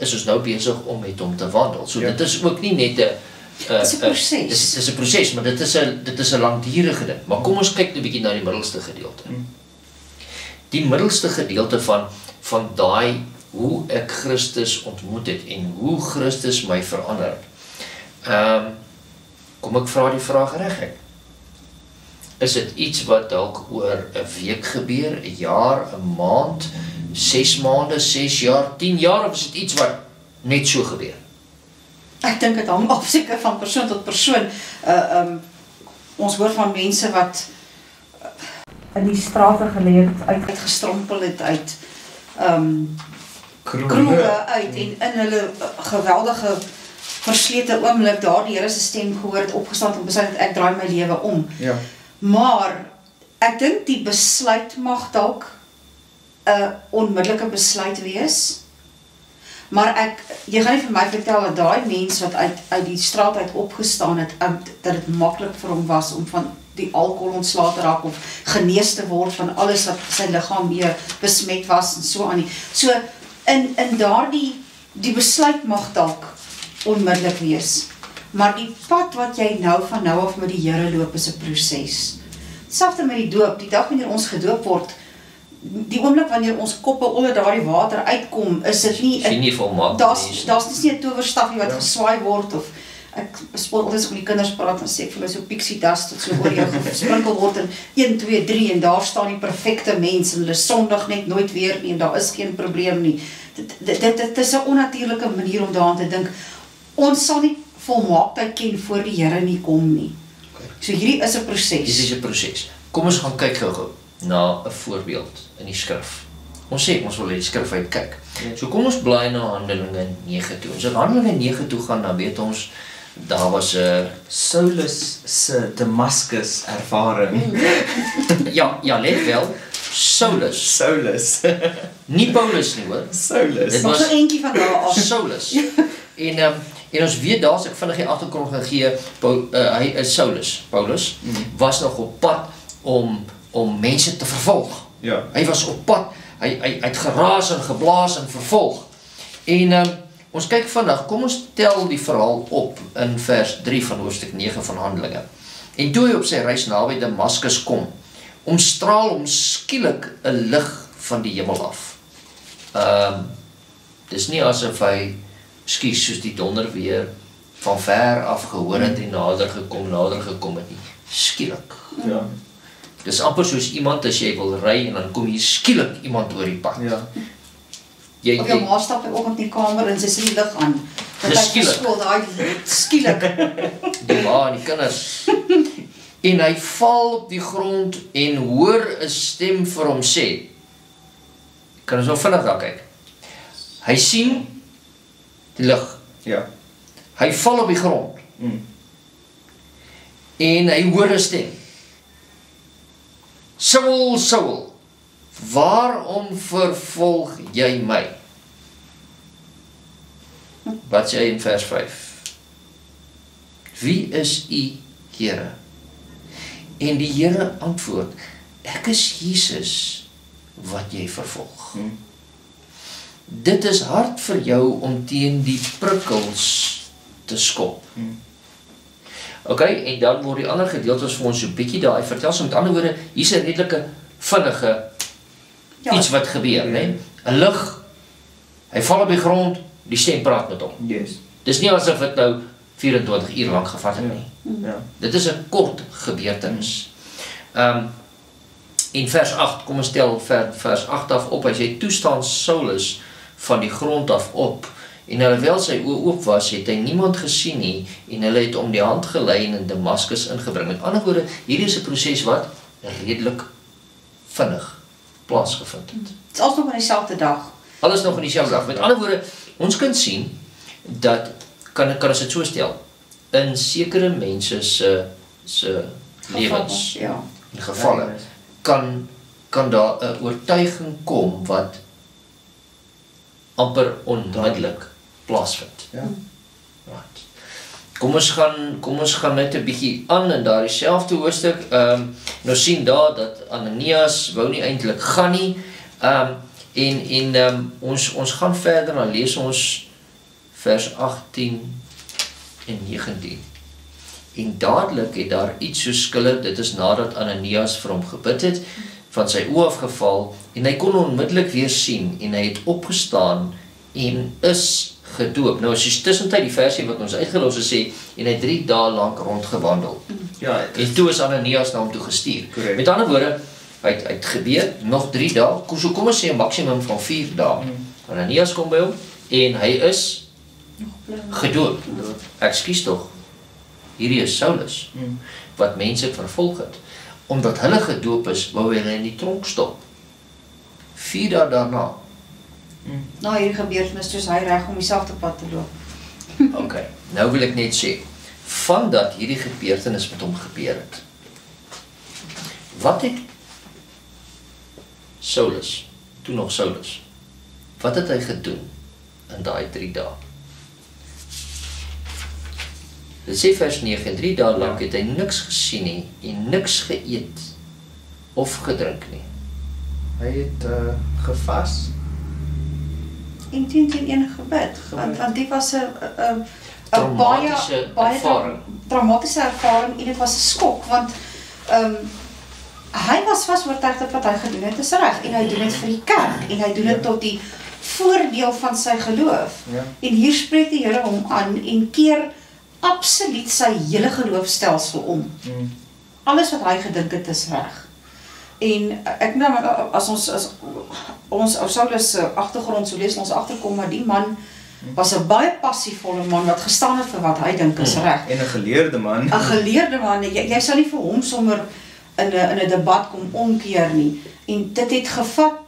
is ons nou besig om met hom te wandel. So ja. Dit is ook nie net 'n Uh, dit is 'n proses. Dis dis 'n proses, maar dit is 'n dit is 'n langdurige ding. Maar kom ons kyk 'n bietjie na die middelste gedeelte. Die middelste gedeelte van van daai hoe ek Christus ontmoet het en hoe Christus my verander het. Ehm um, kom ek vra die vraag reg ek. Is dit iets wat dalk oor 'n week gebeur, 'n jaar, 'n maand, ses maande, ses jaar, tien jaar, of is dit iets wat net so gebeur? Ek dink dit hang af seker van persoon tot persoon. Uh, um, ons hoor van mense wat uh, in die strate geleef het, uitgestrompel het uit um, kroege uit en in hulle geweldige verslete oomblik daar die Here se stem gehoor het, opgestaan en besluit het, ek draai my lewe om. Ja. Maar ek dink die besluit mag dalk 'n onmiddellike besluit wees. Maar ek, jy gaan nie vir my vertel dat die mens wat uit, uit die straat uit opgestaan het, dat het makkelijk vir hom was om van die alcohol ontslae te raak of genees te word van alles wat sy lichaam weer besmet was en so aan nie. So in, in daar die, die besluit mag dalk onmiddellik wees. Maar die pad wat jy nou van nou af met die Here loop is 'n proses. Selfs met die doop, die dag wanneer ons gedoop word, die oomblik wanneer ons koppe onder daardie water uitkom, is dit nie, daar's daar's nie 'n towerstafie wat ja. geswaai word of ek spot altyd as met die kinders praat en sê ek vir my so pixie dust tot so oor jou gesprinkel word en een, twee, drie en daar staan die perfekte mens en hulle sondig net nooit weer nie en daar is geen probleem nie. Dit dit, dit, dit is 'n onnatuurlike manier om daaraan te dink. Ons sal nie volmaaktheid ken voor die Here nie kom nie. So hierdie is 'n proses. Dit is 'n proses. Kom ons gaan kyk gou-gou na 'n voorbeeld in die skrif. Ons sê ons wil uit die skrif uit kyk. So kom ons blaai na Handelinge nege toe. Ons in Handelinge nege toe gaan, dan weet ons daar was 'n Saulus se Damascus ervaring. ja, ja, let wel. Saulus. Saulus. nie Paulus nie hoor. Saulus. Dit was eentjie van daar af. Saulus. En um, En ons weet daar, as ek vinnig die agtergrond gegee, Paul, uh, hy is Saulus, Paulus, mm. was nog op pad om, om mense te vervolg. Ja. Hy was op pad, hy, hy, hy het geraas en geblaas en vervolg. En um, ons kyk vinnig, kom ons tel die verhaal op in vers drie van hoofstuk nege van Handelinge. En toe hy op sy reis naby Damascus kom, omstraal hom skielik 'n lig van die hemel af. Um, dis nie asof hy skies soos die donder weer van ver af gehoor het en nader gekom, nader gekom het nie. Skielik. Ja. Dis amper soos iemand as jy wil ry en dan kom jy skielik iemand oor die pad. Ja. Jy, of jou ma stap ook op die kamer en sy sien die lig aan. Dis skielik. Daai skielik. Die ma en die kinders. En hy val op die grond en hoor 'n stem vir hom sê. Kan ons nou vinnig daar kyk. Hy sien lig. Ja. Hy val op die grond. Mm. En hy hoor 'n stem. Saul, Saul, waarom vervolg jy my? Wat sê hy in vers vyf? Wie is u, Here? En die Here antwoord, ek is Jesus wat jy vervolg. Mm. Dit is hard vir jou om teen die prikkels te skop. Hmm. Ok, en dan word die ander gedeeltes vir ons so 'n bietjie daai vertel. So met ander woorde, hier's 'n redelike vinnige ja. iets wat gebeur, hmm. né? 'n Lig. Hy val op die grond, die stem praat met hom. Yes. Dis nie asof dit nou vierentwintig uur lank gevat het nie. Hmm. Ja. Dit is 'n kort gebeurtenis. Ehm um, in vers agt, kom ons tel vers agt af op. Hy sê toe staan Saulus van die grond af op, en alhoewel sy oë oop was, het hy niemand gesien nie, en hulle het om die hand gelei en in Damascus ingebring. Met ander woorde, hier is 'n proses wat redelik vinnig plaasgevind het. Dit is alles nog in dieselfde dag. Alles nog in dieselfde dag. Met ander woorde, ons kan sien dat, kan, kan ons dit so stel, in sekere mense se, se lewens, ja. in gevalle, kan, kan daar 'n oortuiging kom wat amper onduidelik plaasvind. Ja. Right. Kom ons gaan, kom ons gaan net 'n bietjie aan in daardie selfde hoofstuk. Ehm um, nou sien daar dat Ananias wou nie eintlik gaan nie. Ehm um, en en um, ons ons gaan verder en lees ons vers agttien en negentien. En dadelik het daar iets so skille, dit is nadat Ananias vir hom gebid het, van sy oë afgeval en hy kon onmiddellik weer sien en hy het opgestaan en is gedoop. Nou as jy tussentyd die versie wat ons uitgelos het sê en hy drie dae lank rondgewandel. Ja, het is... en toe is Ananias na hom toe gestuur. Correct. Met ander woorde, hy het, hy het gebeur, nog drie dae, kom, so kom ons sê 'n maksimum van vier dae. Mm. Ananias kom by hom en hy is gedoop. Ekskuus tog, hierdie is Saulus, mm. wat mense vervolg het. Omdat hulle gedoop is, wou hulle in die tronk stop. Vier dae daarna. Hmm. Nou hierdie gebeurtenis, soos hy reg om dieselfde pad te loop. Ok, nou wil ek net sê, van dat hierdie gebeurtenis met hom gebeur het, wat het Saulus, toe nog Saulus, wat het hy gedoen in daai drie dae. Dit sê vers nege, drie dae lank het hy niks gesien nie en niks geëet of gedrink nie. Hy het uh, gevas en tien teen een gebid, want, want dit was een baie, baie ervaring. Traumatische ervaring en dit was een skok, want um, hy was vast oortuig dat wat hy gedoen het is reg en hy doen het vir die kerk en hy doen het tot die voordeel van sy geloof. Ja. En hier spreek die Here hom aan en keer absoluut sy hele geloofstelsel om. Mm. Alles wat hy gedink het is reg. En ek nou, as ons, as ons ou Saulus agtergrond so lees ons agterkom, maar die man was een baie passievolle man wat gestaan het vir wat hy dink is reg. En een geleerde man. Een geleerde man, jy, jy sal nie vir hom sommer in een debat kom omkeer nie. En dit het gevat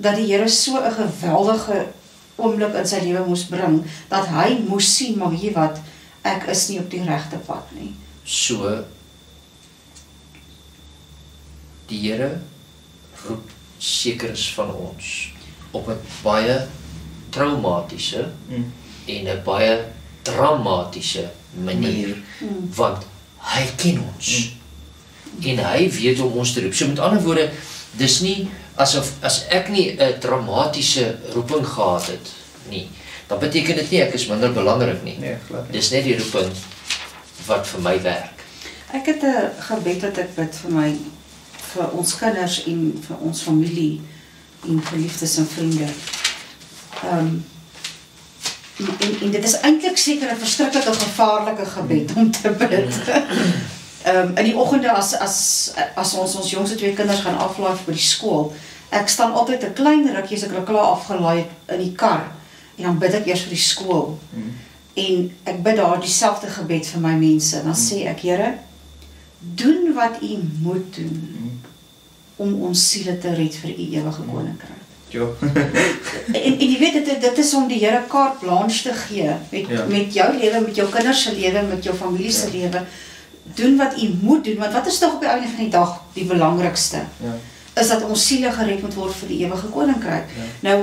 dat die Here so een geweldige oomblik in sy lewe moes bring, dat hy moes sien, maar jy wat, ek is nie op die regte pad nie. So... Die Here roep sekeres van ons op een baie traumatische mm. en een baie dramatische manier, mm. want hy ken ons mm. en hy weet om ons te roep. So met ander woorde, dis nie asof as ek nie een dramatische roeping gehad het nie, dan beteken dit nie ek is minder belangrik nie. Nee, glad nie. Dis net die roeping wat vir my werk. Ek het een gebed wat ek bid vir my vir ons kinders en vir ons familie en geliefdes en vriende. Um, en, en, en dit is eintlik seker 'n verskriklike gevaarlike gebed om te bid. um, in die oggende as, as, as ons ons jongste twee kinders gaan aflaai by die skool, ek staan altyd 'n klein rukkie as ek hulle klaar afgelaai het in die kar en dan bid ek eers vir die skool. Mm. En ek bid daar dieselfde gebed vir my mense. Dan sê ek, Here, doen wat u moet doen om ons siele te red vir u ewige koninkryk. Ja. en, en jy weet, dit, dit is om die Here carte blanche te gee, met, ja. met jou lewe, met jou kinders se lewe, met jou familie se ja. lewe. Doen wat u moet doen, want wat is toch op die einde van die dag die belangrikste? Ja. Is dat ons siele gered moet word vir die ewige koninkryk. Ja. Nou,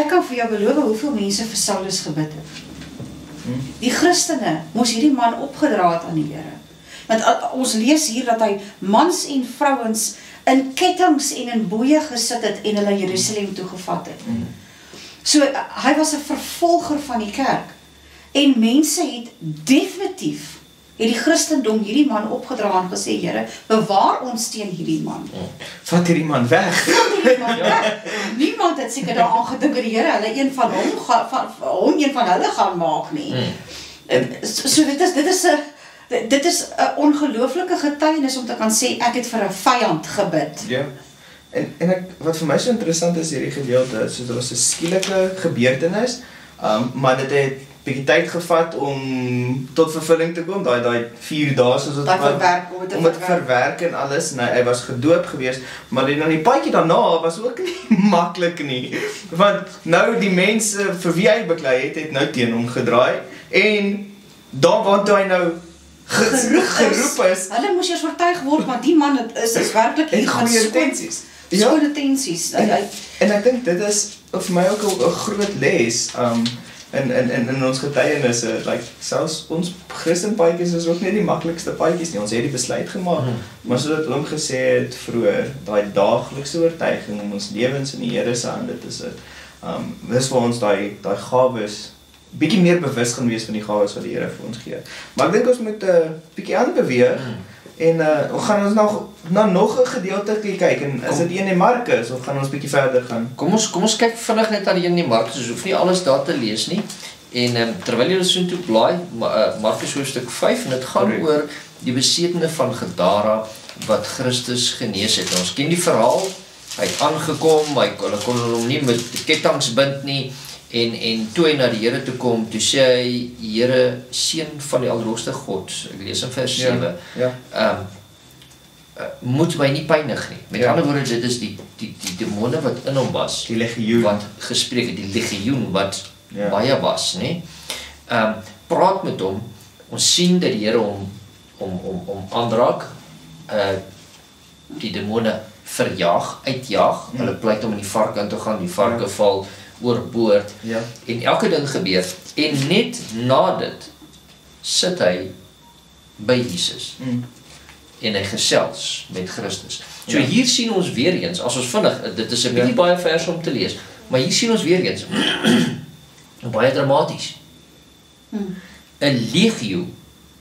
ek kan vir jou beloof hoeveel mense vir Saulus gebid het. Hm. Die Christene moes hierdie man opgedra het aan die Here. Want ons lees hier dat hy mans en vrouens in kettings en in boeie gesit het en hulle Jerusalem toegevat het. Mm. So hy was een vervolger van die kerk. En mense het definitief, het die Christendom hierdie man opgedra en gesê, Here, bewaar ons teen hierdie man. Mm. Vat hierdie man weg. Vat hierdie man weg. Niemand het seker daaraan gedink, Here, hulle een van hom, van, hom een van hulle gaan maak nie. Mm. So, so dit is, dit is een... Dit is een ongelooflike getuienis om te kan sê, ek het vir een vyand gebid. Ja, en, en ek, wat vir my so interessant is hierdie gedeelte, so dit was een skielike gebeurtenis, um, maar dit het bietjie tyd gevat om tot vervulling te kom, daai daai vier dae soos dit verwerk, om, om dit verwerk en alles, nee, hy was gedoop geweest, maar die, die paadjie daarna was ook nie maklik nie, want nou die mense vir wie hy beklei het, het nou teen hom gedraai, en daar waar hy nou Geroep, geroep is. is. Hulle moes eers oortuig word, maar die man het is, is werklik hier gaan intensies. Ja. intensies. En, en, en ek dink dit is vir my ook 'n groot les um, in, in, in, in ons getuienisse. Like, selfs ons Christenpaadjies is ook nie die maklikste paadjies nie. Ons het die besluit gemaak. Hmm. Maar soos dit oom gesê het vroeër, daai daaglikse oortuiging om ons lewens in die Here se hande te sit. Um, dis vir ons daai daai gawes bietjie meer bewus gaan wees van die gawes wat die Here vir ons gee. Maar ek dink ons moet 'n uh, bietjie aanbeweeg mm. en uh, gaan ons nog na nog 'n gedeelte kyk en is dit een in Markus of gaan ons bietjie verder gaan? Kom ons kom ons kyk vinnig net aan een in Markus. Ons hoef nie alles daar te lees nie. En um, terwyl julle so toe blaai, Ma, uh, Markus hoofstuk vyf en dit gaan Correct. oor die besetene van Gadara wat Christus genees het. En ons ken die verhaal. Hy het aangekom, hy hulle kon hom nie met kettinge bind nie. En, en toe hy na die Here toe kom, toe sê hy, Here, Seun van die Allerhoogste God, ek lees in vers sewe, ja, ja. Um, moet my nie pynig nie. Met ja. ander woorde, dit is die, die, die demone wat in hom was, die legioen, wat gespreek het, die legioen wat ja. baie was, nie? Um, praat met hom, ons sien dat die Here hom, hom, hom, hom aanraak, uh, die demone verjaag, uitjaag, hmm. hulle pleit om in die vark aan te gaan, die varke ja. val, oorboord. Ja. En elke ding gebeur. En net na dit sit hy by Jesus. Mm. En hy gesels met Christus. So ja. Hier sien ons weer eens, as ons vinnig, dit is 'n bietjie ja. baie vers om te lees, maar hier sien ons weer eens, baie dramaties. Mm. Een legio,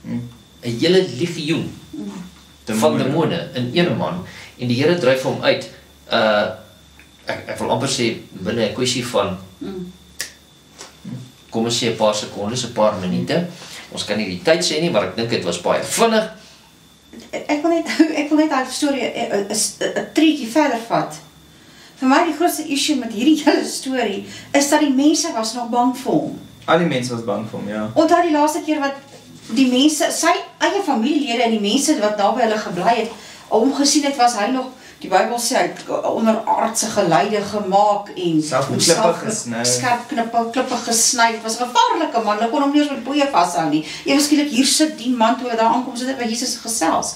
mm. een hele legioen mm. van demone in een man, en die Here dryf hom uit, uh, ek, ek wil amper sê, binne 'n kwessie van, mm. kom ons sê 'n paar sekondes, 'n paar minute, ons kan nie die tyd sê nie, maar ek dink dit was baie vinnig. Ek wil net, ek wil net daai storie 'n treetjie verder vat. Vir my die grootste issue met hierdie hele storie is dat die mense was nog bang vir hom. Al die mense was bang vir hom, ja. Onthou die laaste keer wat die mense, sy eie familielede en die mense wat daar by hulle gebly het, omgesien het, was hy nog, die Bybel sê, hy het onder aardse geluide gemaak en self met klippe gesny. Skerp knippe, klippe gesny. Het was 'n gevaarlike man, hulle kon hom nie eens met boeie vashou nie. Ewe skielik hier sit die man toe hy daar aankom sit by Jesus gesels.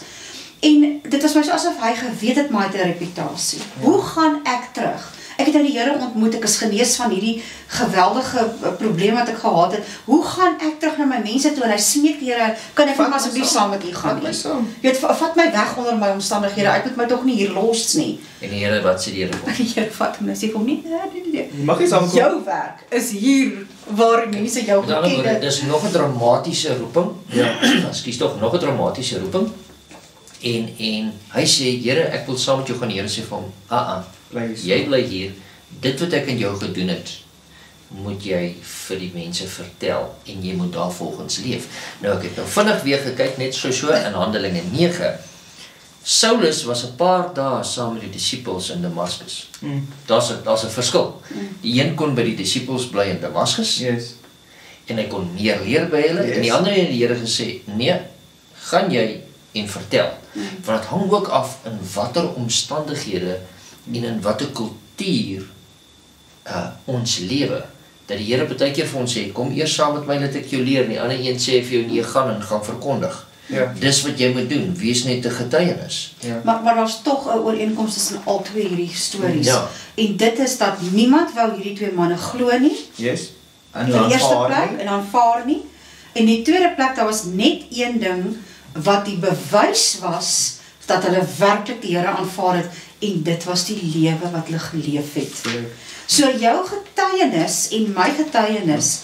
En dit was my so asof hy geweet het maar hy het 'n reputasie. Ja. Hoe gaan ek terug? Ek het nou die Here ontmoet, ek is genees van hierdie geweldige probleem wat ek gehad het. Hoe gaan ek terug na my mense toe en hy smeek die Here, kan ek maar asseblief saam met u gaan? Jy weet, vat my weg onder my omstandighede. Ek moet my tog nie hier los nie. En die Here, wat sê die Here vir? Die Here vat hom en sê kom nie. Mag jy saamkom? Jou werk is hier waar mense jou ken. Dit is nog 'n dramatiese roeping. Ja, ekskuus tog, nog 'n dramatiese roeping. En en hy sê, Here, ek wil saam met jou gaan. Die Here sê vir hom, "Ah ah. Jy bly hier, dit wat ek aan jou gedoen het, moet jy vir die mense vertel en jy moet daar volgens leef." Nou ek het nou vinnig weer gekyk, net so so in Handelinge nege. Saulus was 'n paar dae saam met die disippels in Damascus. Mm. Daar's 'n daar's 'n verskil. Mm. Die een kon by die disippels bly in Damascus. Yes. En hy kon meer leer by hulle. Yes. En die ander het die Here gesê, "Nee, gaan jy en vertel." Mm. Want dit hang ook af in watter omstandighede en in wat 'n kultuur uh, ons lewe, dat die Here baie keer vir ons sê, kom eers saam met my, laat ek jou leer, en die ander een sê vir jou, nee, gaan en gaan verkondig. Ja. Dis wat jy moet doen, wees net 'n getuienis. Ja. Maar, maar daar's tog 'n ooreenkoms tussen al twee hierdie stories. Ja. En dit is dat niemand wou hierdie twee manne glo nie. Yes. En die eerste plek, en aanvaar nie. En die tweede plek, daar was net een ding wat die bewys was dat hulle werklik die Here aanvaar het, en dit was die lewe wat hulle geleef het. So jou getuienis en my getuienis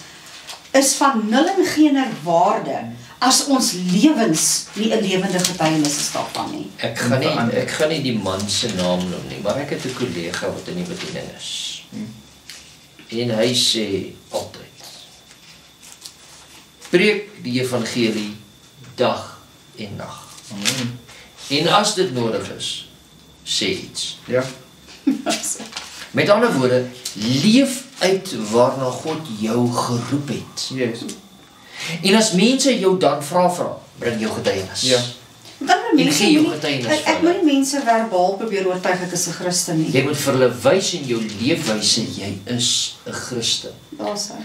is van nul en geen waarde as ons lewens nie 'n lewende getuienis is daarvan nie. Ek gaan nie ek gaan nie die man se naam noem nie, maar ek het 'n kollega wat in die bediening is. En hy sê altyd, preek die evangelie dag en nag. Amen. En as dit nodig is, sê iets. Ja. Met ander woorde, leef uit waarna God jou geroep het. Yes. En as mense jou dan vra vra, bring jou getuienis. Ja. En gee jou getuienis. Ek, ek moet mense verbaal probeer oortuig ek is 'n Christen nie. Jy moet vir hulle wys in jou leefwyse jy is 'n Christen. Daar's hy.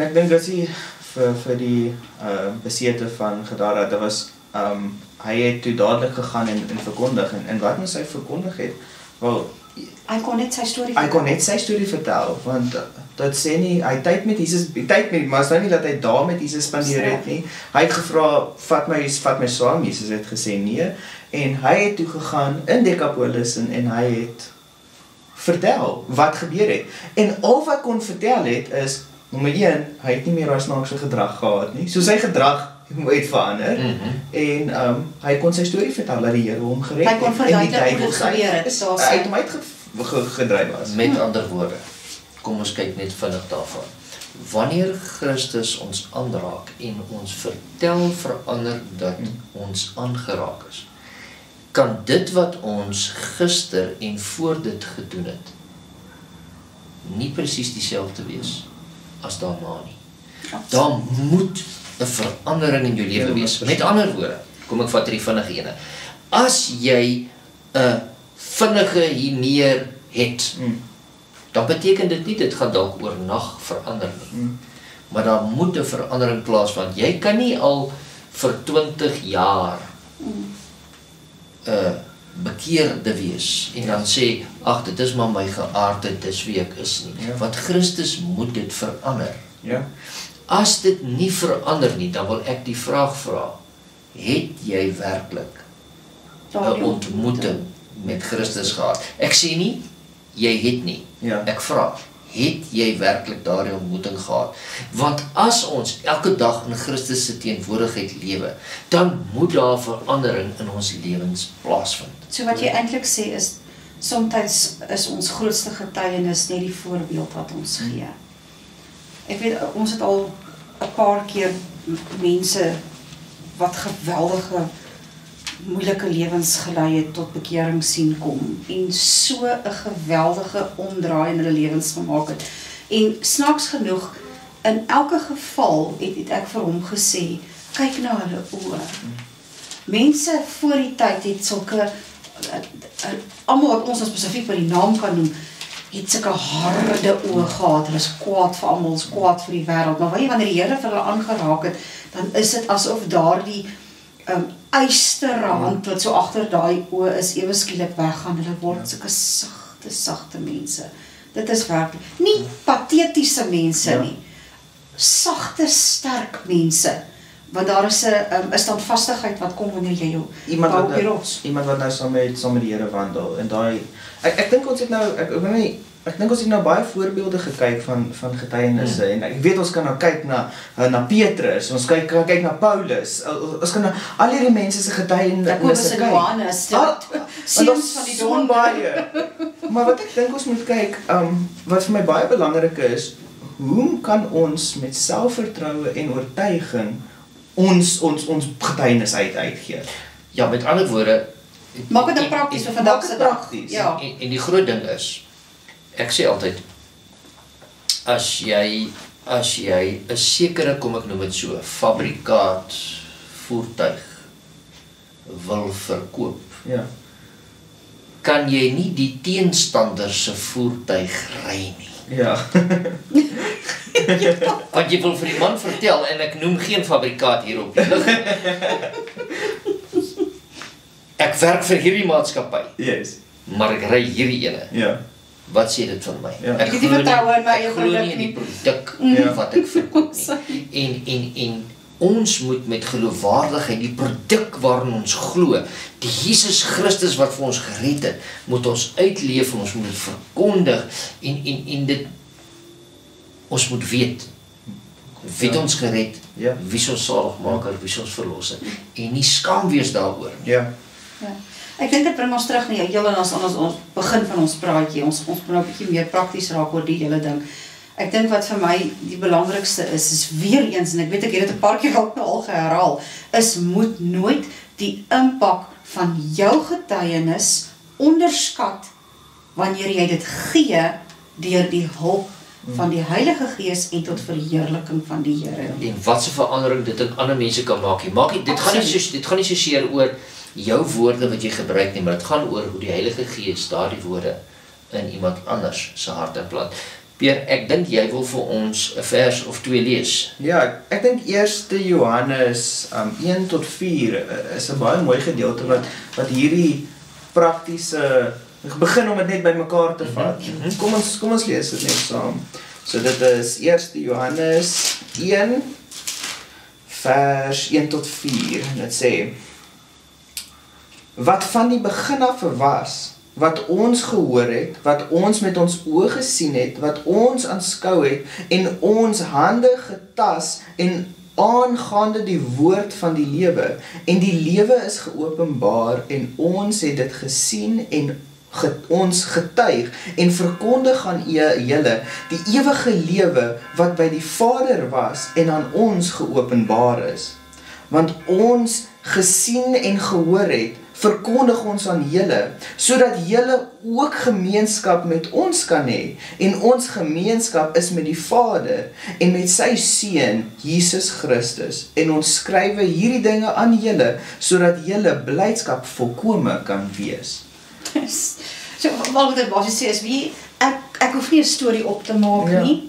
En ek dink dat hy vir vir die uh, besete van Gadara, dit was um, hy het toe dadelik gegaan en, en verkondig. En, en wat moes hy verkondig het? Wel, hy kon net sy storie vertel. Hy kon net sy storie vertel, want dit sê nie, hy tyd met Jesus, tyd met, maar is nou nie dat hy daar met Jesus spandeer het nie. Hy het gevra, vat my, vat my saam, Jesus het gesê nee. En hy het toe gegaan in Decapolis en, en hy het vertel wat gebeur het. En al wat kon vertel het is, nommer een, hy het nie meer daai snaakse gedrag gehad nie. So sy gedrag het verander. Mm -hmm. En um, hy kon sy storie vertel dat die Here hom gered het. Hy kon verduidelik hoe dit gebeur het. Hy het hom uitgedryf was. Met mm. ander woorde, kom ons kyk net vinnig daarvan. Wanneer Christus ons aanraak en ons vertel verander dat mm. ons aangeraak is, kan dit wat ons gister en voor dit gedoen het, nie presies dieselfde wees as daarna nie. Daar moet 'n verandering in jou lewe wees. Met ander woorde, kom ek vat drie vinnige ene. As jy 'n vinnige hierneer het, mm. dan beteken dit nie dit gaan dalk oornag verander nie. Mm. Maar daar moet 'n verandering plaasvind. Jy kan nie al vir twintig jaar 'n mm. uh, bekeerde wees en dan sê, ach, dit is maar my geaarde, dit is wie ek is nie, want Christus moet dit verander. As dit nie verander nie, dan wil ek die vraag vraag, het jy werkelijk een ontmoeting met Christus gehad? Ek sê nie, jy het nie, ek vraag, het jy werkelijk daar die ontmoeting gehad? Want as ons elke dag in Christus se teenwoordigheid lewe, dan moet daar verandering in ons lewens plaasvind. So wat jy eintlik sê is, somtyds is ons grootste getuienis net die voorbeeld wat ons gee. Ek weet, ons het al een paar keer mense wat geweldige moeilike levens geleid het tot bekering sien kom en so een geweldige omdraai in hulle levens gemaakt het. En snaaks genoeg, in elke geval het, het ek vir hom gesê, kyk na hulle oor. Mense voor die tyd het sulke, allemaal wat ons nou specifiek by die naam kan noem, het sulke harde oor gehad, hulle is kwaad vir allemaal, is kwaad vir die wereld, maar wanneer die Here vir hulle aangeraak het, dan is het asof daar die um, eisterrand, wat so achter die oor is, ewe skielik weggaan, hulle word sulke sagte, sagte mense. Dit is werkelijk, nie pathetiese mense nie, sagte, sterk mense, want daar is een standvastigheid wat kom wanneer jy jou bouw op die rots. Iemand wat nou saam met die Here wandel, en daai, ek dink ons het nou, ek weet nie, Ek dink ons het nou baie voorbeelde gekyk van, van getuienisse en ek weet ons kan nou kyk na, na Petrus, ons kan kyk, kyk na Paulus, ons kan nou al hierdie mense se getuienisse kyk. Want ons is so baie. Maar wat ek dink ons moet kyk, um, wat vir my baie belangrik is, hoe kan ons met selfvertroue en oortuiging ons, ons, ons getuienis uit, uitgee? Ja, met ander woorde, maak dit prakties vir vandag se dag. Ja. En, en die groot ding is, ek sê altyd, as jy, as jy, een sekere, kom ek noem het so, fabrikaat, voertuig, wil verkoop, kan jy nie die teenstanderse voertuig ry nie. Ja. Want jy wil vir die man vertel, en ek noem geen fabrikaat hierop. Ek werk vir hierdie maatskappy, maar ek ry hierdie ene. Ja. Wat sê dit van my? Ek glo nie in die product wat ek verkoop nie. En ons moet met geloofwaardigheid, die product waarin ons glo, die Jesus Christus wat vir ons gered het, moet ons uitleef, ons moet het verkondig, en dit, ons moet weet, wie ons gered, wie ons saligmaker, wie ons verlosser, en nie skaam wees daaroor. Ek dink dit bring ons terug nie, heel en ons begin van ons praatje, ons moet nou een bietjie meer prakties raak oor die hele ding. Ek dink wat vir my die belangrikste is, is weer eens, en ek weet ek het dit een paar keer al geherhaal, is moet nooit die impak van jou getuienis onderskat wanneer jy dit gee deur die hulp van die Heilige Gees en tot verheerliking van die Here. En wat se verandering dit ook ander mense kan maak. Dit gaan nie so seer oor jou woorde wat jy gebruik nie, maar het gaan oor hoe die Heilige Gees daar die woorde in iemand anders sy hart inplant. Peer, ek dink jy wil vir ons een vers of twee lees. Ja, ek dink Eerste Johannes een tot vier is een baie mooi gedeelte wat hierdie praktiese, begin om het net by mekaar te vat. Kom ons lees het net saam. So dit is Eerste Johannes een vers een tot vier en het sê, wat van die begin af was, wat ons gehoor het, wat ons met ons oë gesien het, wat ons aanskou het, en ons hande getas, en aangaande die woord van die lewe, en die lewe is geopenbaar, en ons het dit gesien, en ons getuig, en verkondig aan julle, die ewige lewe, wat by die Vader was, en aan ons geopenbaar is. Want ons gesien en gehoor het, verkondig ons aan julle, sodat julle ook gemeenskap met ons kan hê, en ons gemeenskap is met die Vader, en met sy Seun, Jesus Christus, en ons skrywe hierdie dinge aan julle, sodat julle blydskap volkome kan wees. So, wat ek basies sê is, ek hoef nie 'n storie op te maak nie,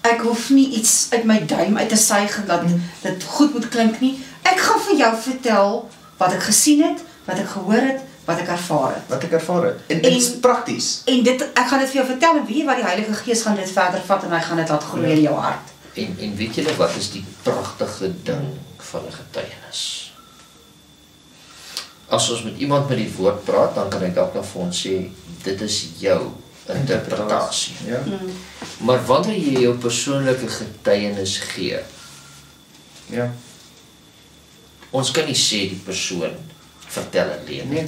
ek hoef nie iets uit my duim uit te suig, dat dit goed moet klink nie, ek gaan vir jou vertel, wat ek gesien het, wat ek gehoor het, Wat ik ervaar. Wat ik ervaar. En dit is praktisch. En dit, ik ga het voor jou vertellen. Weet je waar die Heilige Geest gaan dit verder vatten en hij gaan het laten groeien in jouw hart. En, en weet je wat is die prachtige ding van een getuigenis? Als ons met iemand met die woord praat, dan kan ik ook nog voor ons zeggen, dit is jouw interpretatie. Ja. Maar wanneer je jouw persoonlijke getuigenis geeft, ja. Ons kan niet zeggen die persoon vertel en leer. Nee.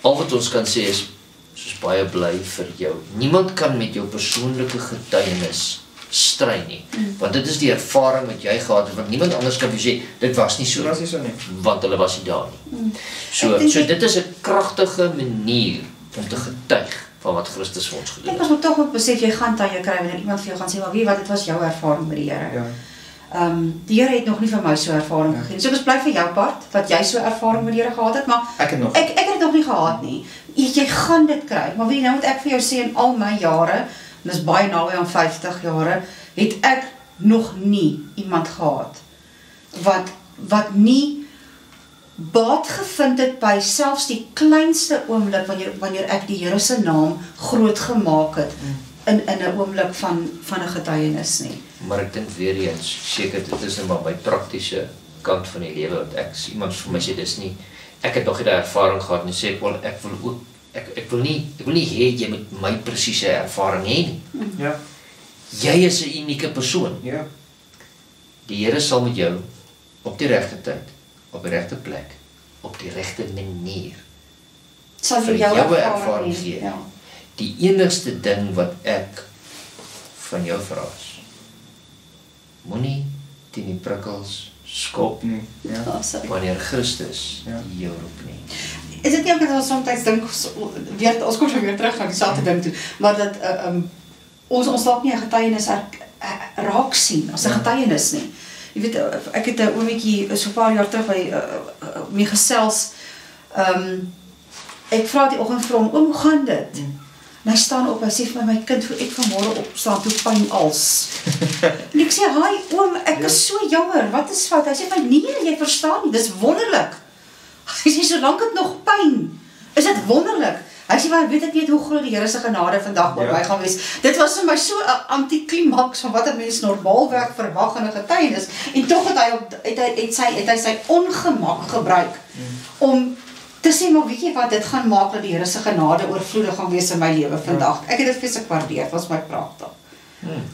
Al wat ons kan zeggen is, soos baie bly vir jou. Niemand kan met jou persoonlijke getuienis stry nie. Mm. Want dit is die ervaring wat jy gehad het, want niemand anders kan vir jou sê, dit was nie so, was nie so nie. Want hulle was nie daar nie. Mm. So, so dit is een krachtige manier om te getuig van wat Christus vir ons gedoen het. Ek was maar toch ook besef, jy gaan daar jou kry, en iemand vir jou gaan sê, maar weet wat, dit was jou ervaring met die Here. Ja. Um, die Here het nog nie van my so ervaring gegeen. So ek is bly vir jou part, wat jy so ervaring met die Here gehad het, maar ek het, nog. Ek, ek het het nog nie gehad nie. Jy, jy gaan dit kry, maar weet jy nou wat ek vir jou sê in al my jare, en dis baie naby aan vyftig jare, het ek nog nie iemand gehad, wat, wat nie baat gevind het by selfs die kleinste oomblik, wanneer, wanneer ek die Here se naam groot gemaakt het, in een oomlik van, van een getuienis nie. Maar ek denk weer eens, seker dit is nou maar my praktische kant van die lewe, want ek, iemand vir my sê, dit is nie, ek het nog nie die ervaring gehad, en sê ek wel, ek wil ook, ek, ek wil nie, ek wil nie hee, jy moet my precieze ervaring hee nie. Ja. Jy is een unieke persoon. Ja. Die Here sal met jou, op die rechte tyd, op die rechte plek, op die rechte manier, sal vir jou ervaring gee. Ja. Die enigste ding wat ek van jou vraag is, moet nie teen die prikkels skop nie, ja. Oh, wanneer Christus ja. jou roep nie. Is dit nie ook dat ons somtijds dink, weer, ons kom weer terug na die salte ding toe, maar dat uh, um, ons ons laat nie een getuienis raak sien, as een getuienis nie. Jy weet, ek het een oomiekie so paar jaar terug by uh, my gesels, um, ek vraag die oggend vir hom, oom, hoe gaan dit? Hmm. En hy staan op, hy sê vir my, my kind, hoe ek vanmorgen opstaan, toe pijn als. En ek sê, hi oom, ek is so jammer, wat is fout? Hy sê, my nee, jy verstaan nie, dit is wonderlik. Hy sê, solang het nog pijn, is dit wonderlik. Hy sê, maar weet ek net hoe groot die Here se genade vandag oor my gaan wees. Dit was vir my so een antiklimaks van wat een mens normaalweg verwag in 'n getuienis. En toch het hy, op, het, hy, het, sy, het hy sy ongemak gebruik om te sê, maar weet jy wat, dit gaan maak dat die Here se genade oorvloedig gaan wees in my lewe vandag. Ek het dit vreeslik waardeer, was my pragtig. Hmm.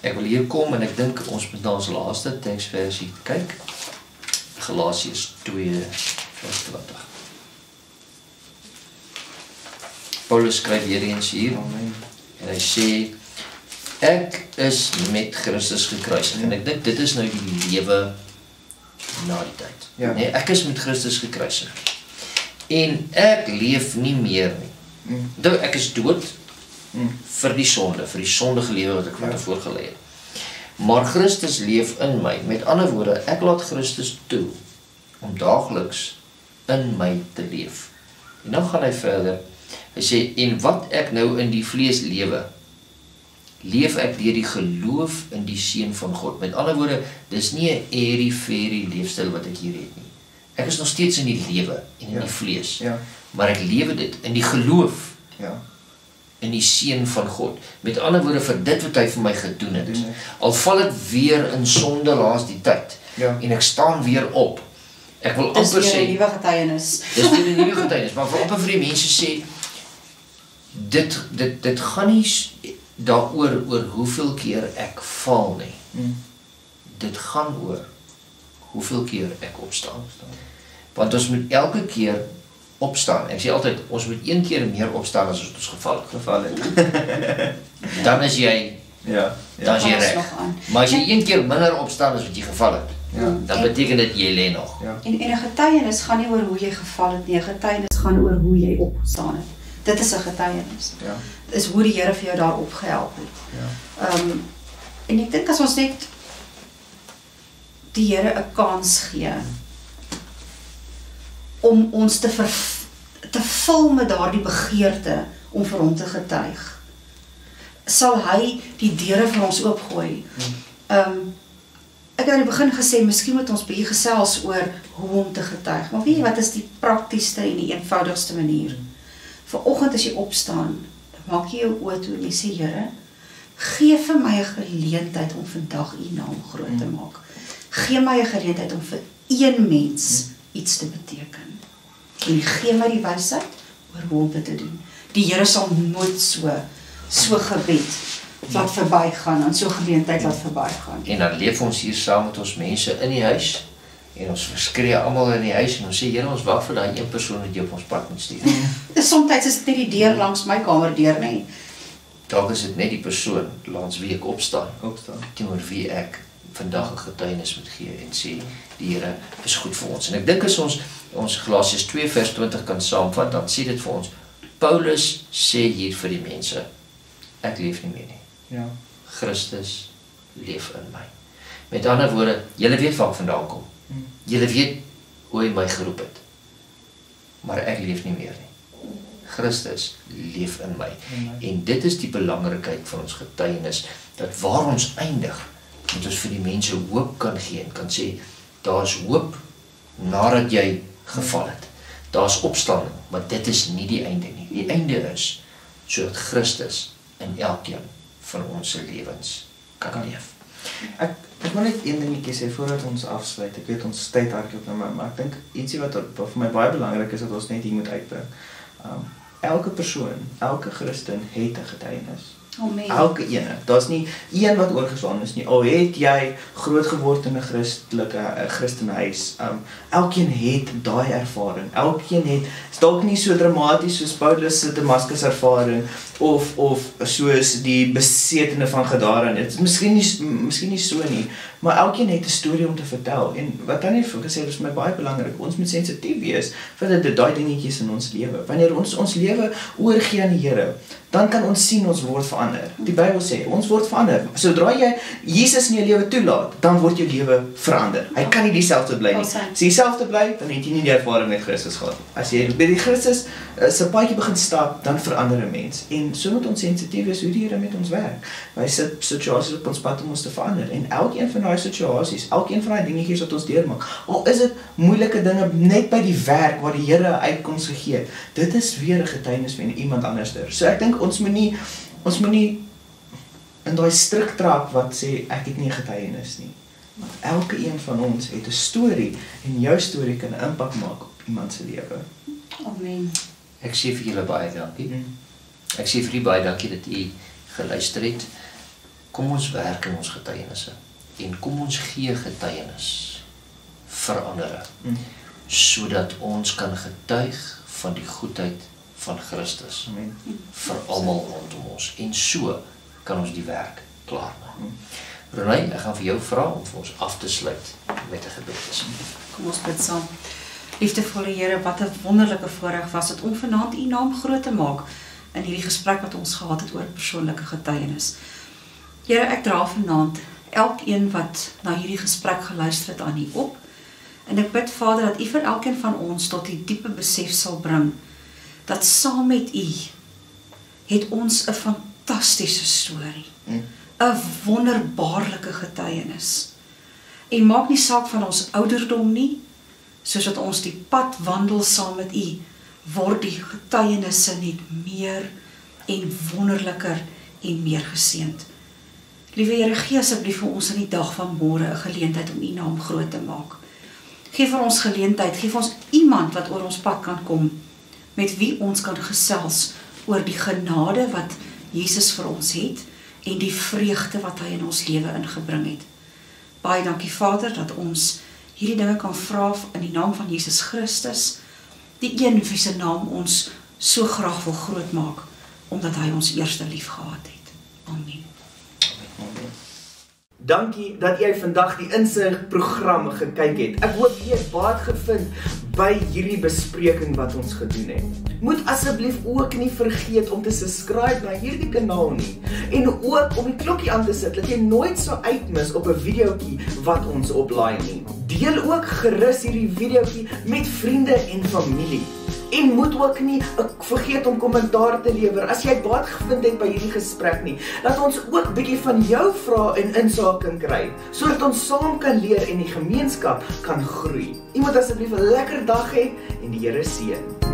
Ek wil hier kom en ek dink ons moet na ons laaste teksversie kyk. Galasiërs twee vers twintig. Paulus skryf hier eens hier, en hy sê, ek is met Christus gekruisig. En ek dink dit is nou die lewe na die tyd. Ja. Nee, ek is met Christus gekruisig. En ek leef nie meer nie. Mm. Dou, ek is dood mm. vir die sonde, vir die sondige lewe wat ek van tevore gelei het. Maar Christus leef in my. Met ander woorde, ek laat Christus toe om dageliks in my te leef. En nou gaan hy verder. Hy sê, en wat ek nou in die vlees lewe, leef ek deur die geloof in die Seun van God. Met ander woorde, dis nie een airy-fairy leefstyl wat ek hier het nie. Ek is nog steeds in die lewe en in ja. die vlees. Ja. Maar ek lewe dit in die geloof ja. in die Seun van God. Met ander woorde, vir dit wat hy vir my gedoen het. Nee. Al val ek weer in sonde laas die tyd. Ja. En ek staan weer op. Ek wil amper sê, dis die nuwe getuienis. Dis die nuwe getuienis. Maar vir amper vir die mense sê, dit, dit, dit gaan nie daar oor, oor hoeveel keer ek val nie. Mm. Dit gaan oor hoeveel keer ek opstaan. Want ons moet elke keer opstaan. Ek sê altyd, ons moet een keer meer opstaan as ons geval het. Geval het. Dan is jy, ja, ja. Dan is jy reg. Maar as jy een keer minder opstaan as wat jy geval het, ja. dan betekent dit jy lê nog. Ja. En, en een getuienis gaan nie oor hoe jy geval het nie, een getuienis gaan oor hoe jy opgestaan het. Dit is een getuienis. Ja. Dit is hoe die Here vir jou daarop gehelp het. Ja. Um, en ek dink as ons net die Here een kans gee om ons te, te vul met daar die begeerte om vir hom te getuig, sal hy die deure vir ons oopgooi. Um, Ek het aan die begin gesê, miskien moet ons bietjie gesels oor hoe om te getuig. Maar weet jy wat is die praktiesste en die eenvoudigste manier? Vanoggend as jy opstaan, dan maak jy jou oë toe en jy sê, Here, gee vir my 'n geleentheid om vandag U naam groot te maak. Gee my 'n geleentheid om vir een mens iets te beteken. En gee my die wysheid oor hoe om dit te doen. Die Here sal nooit so, so gebed laat verbygaan, aan so geleentheid laat verbygaan. En dan leef ons hier saam met ons mense in die huis, en ons verskree almal in die huis, en ons sê, Here, ons wag vir daai een persoon wat jy op ons pad moet stuur. Somtyds is dit net die deur langs my kamerdeur nie. Dalk is dit net die persoon langs wie ek opstaan, opstaan. teenoor wie ek vandag 'n getuienis moet gee en sê, die Here is goed vir ons. En ek dink as ons ons Galasiërs twee vers twintig kan saamvat, dan sê dit vir ons, Paulus sê hier vir die mense, ek leef nie meer nie. Ja. Christus leef in my. Met ander woorde, julle weet waar ek vandaan kom. Julle weet hoe hy my geroep het. Maar ek leef nie meer nie. Christus leef in my. En dit is die belangrikheid van ons getuienis, dat waar ons eindig, moet ons vir die mense hoop kan gee en kan sê, daar is hoop nadat jy geval het. Daar is opstanding, maar dit is nie die einde nie. Die einde is, sodat Christus in elkeen van onze levens kan leven. Ek, ek wil net een dingetje sê voordat ons afsluit. Ek weet ons tyd hardloop nou, maar ek dink ietsie wat, wat vir my baie belangrik is, dat ons net hier moet uitbring. Um, elke persoon, elke Christen het 'n getuienis. Amen. Elke ene. Daar's nie een wat oorgeslaan is nie. Al het jy groot geword in 'n Christelike Christenhuis. Um, elkeen het daai ervaring. Elkeen het dalk nie so dramaties soos Paulus se Damascus ervaring of of soos die besetene van Gadara. Dit's miskien nie miskien nie so nie, maar elkeen het 'n storie om te vertel. En wat dan net vir gesê is my baie belangrik. Ons moet sensitief wees vir dit daai dingetjies in ons lewe. Wanneer ons ons lewe oorgee aan die Here, dan kan ons sien ons word verander. Die Bybel sê, ons word verander. Sodra jy Jesus in jou lewe toelaat, dan word jou lewe verander. Hy kan nie dieselfde bly nie. As jy dieselfde bly, dan het jy nie die ervaring met Christus gehad. As jy by die Christus se paadjie begin stap, dan verander 'n mens. En so moet ons sensitief wees hoe die Here met ons werk. Hy sit situasies op ons pad om ons te verander. En elkeen van daai situasies, elkeen van daai dingetjies wat ons deurmaak, al is dit moeilike dinge net by die werk waar die Here uitkoms gegee het, dit is weer 'n getuienis van iemand anderster. So ek dink ons moet nie Ons moet nie in daai strik trap wat sê ek het nie getuienis nie. Want elke een van ons het 'n storie en jou storie kan 'n impak maak op iemand se lewe. Amen. Ek sê vir julle baie dankie. Ek sê vir julle baie dankie dat u geluister het. Kom ons werk in ons getuienisse en kom ons gee getuienis vir ander, sodat ons kan getuig van die goedheid van Christus, Amen. Vir almal rondom ons. En so kan ons die werk klaar maak. René, ek gaan vir jou vra om vir ons af te sluit met 'n gebed. Kom ons bid saam. Liefdevolle Here, wat 'n wonderlike voorreg was dit om vanaand U naam groot te maak in hierdie gesprek wat ons gehad het oor persoonlike getuienis. Here, ek dra vanaand elkeen wat na hierdie gesprek geluister het aan U op. En ek bid Vader dat U vir elkeen van ons tot die diepe besef sal bring dat saam met U het ons 'n fantastiese storie, 'n wonderbaarlike getuienis. En maak nie saak van ons ouderdom nie, soos dat ons die pad wandel saam met U, word die getuienisse net meer en wonderliker en meer geseënd. Liewe Here, gee asseblief vir ons in die dag van môre 'n geleentheid om U naam groot te maak. Gee vir ons geleentheid, gee vir ons iemand wat oor ons pad kan kom, met wie ons kan gesels oor die genade wat Jesus vir ons het en die vreugde wat hy in ons lewe ingebring het. Baie dankie Vader dat ons hierdie dinge kan vra in die naam van Jesus Christus, die een wie se naam ons so graag wil groot maak, omdat hy ons eerste lief gehad het. Amen. Dankie dat jy vandag die INSIG program gekyk het. Ek hoop jy het baat gevind by hierdie bespreking wat ons gedoen het. Moet asseblief ook nie vergeet om te subscribe na hierdie kanaal nie. En ook om die klokkie aan te sit, dat jy nooit so uitmis op 'n videoetjie wat ons oplaai nie. Deel ook gerus hierdie videoetjie met vriende en familie. En moet ook nie vergeet om kommentaar te lewer as jy baat gevind het by hierdie gesprek nie. Laat ons ook bietjie van jou vrae en insake kan kry, sodat ons saam kan leer en die gemeenskap kan groei. Iemand asseblief 'n lekker dag hê en die Here seën.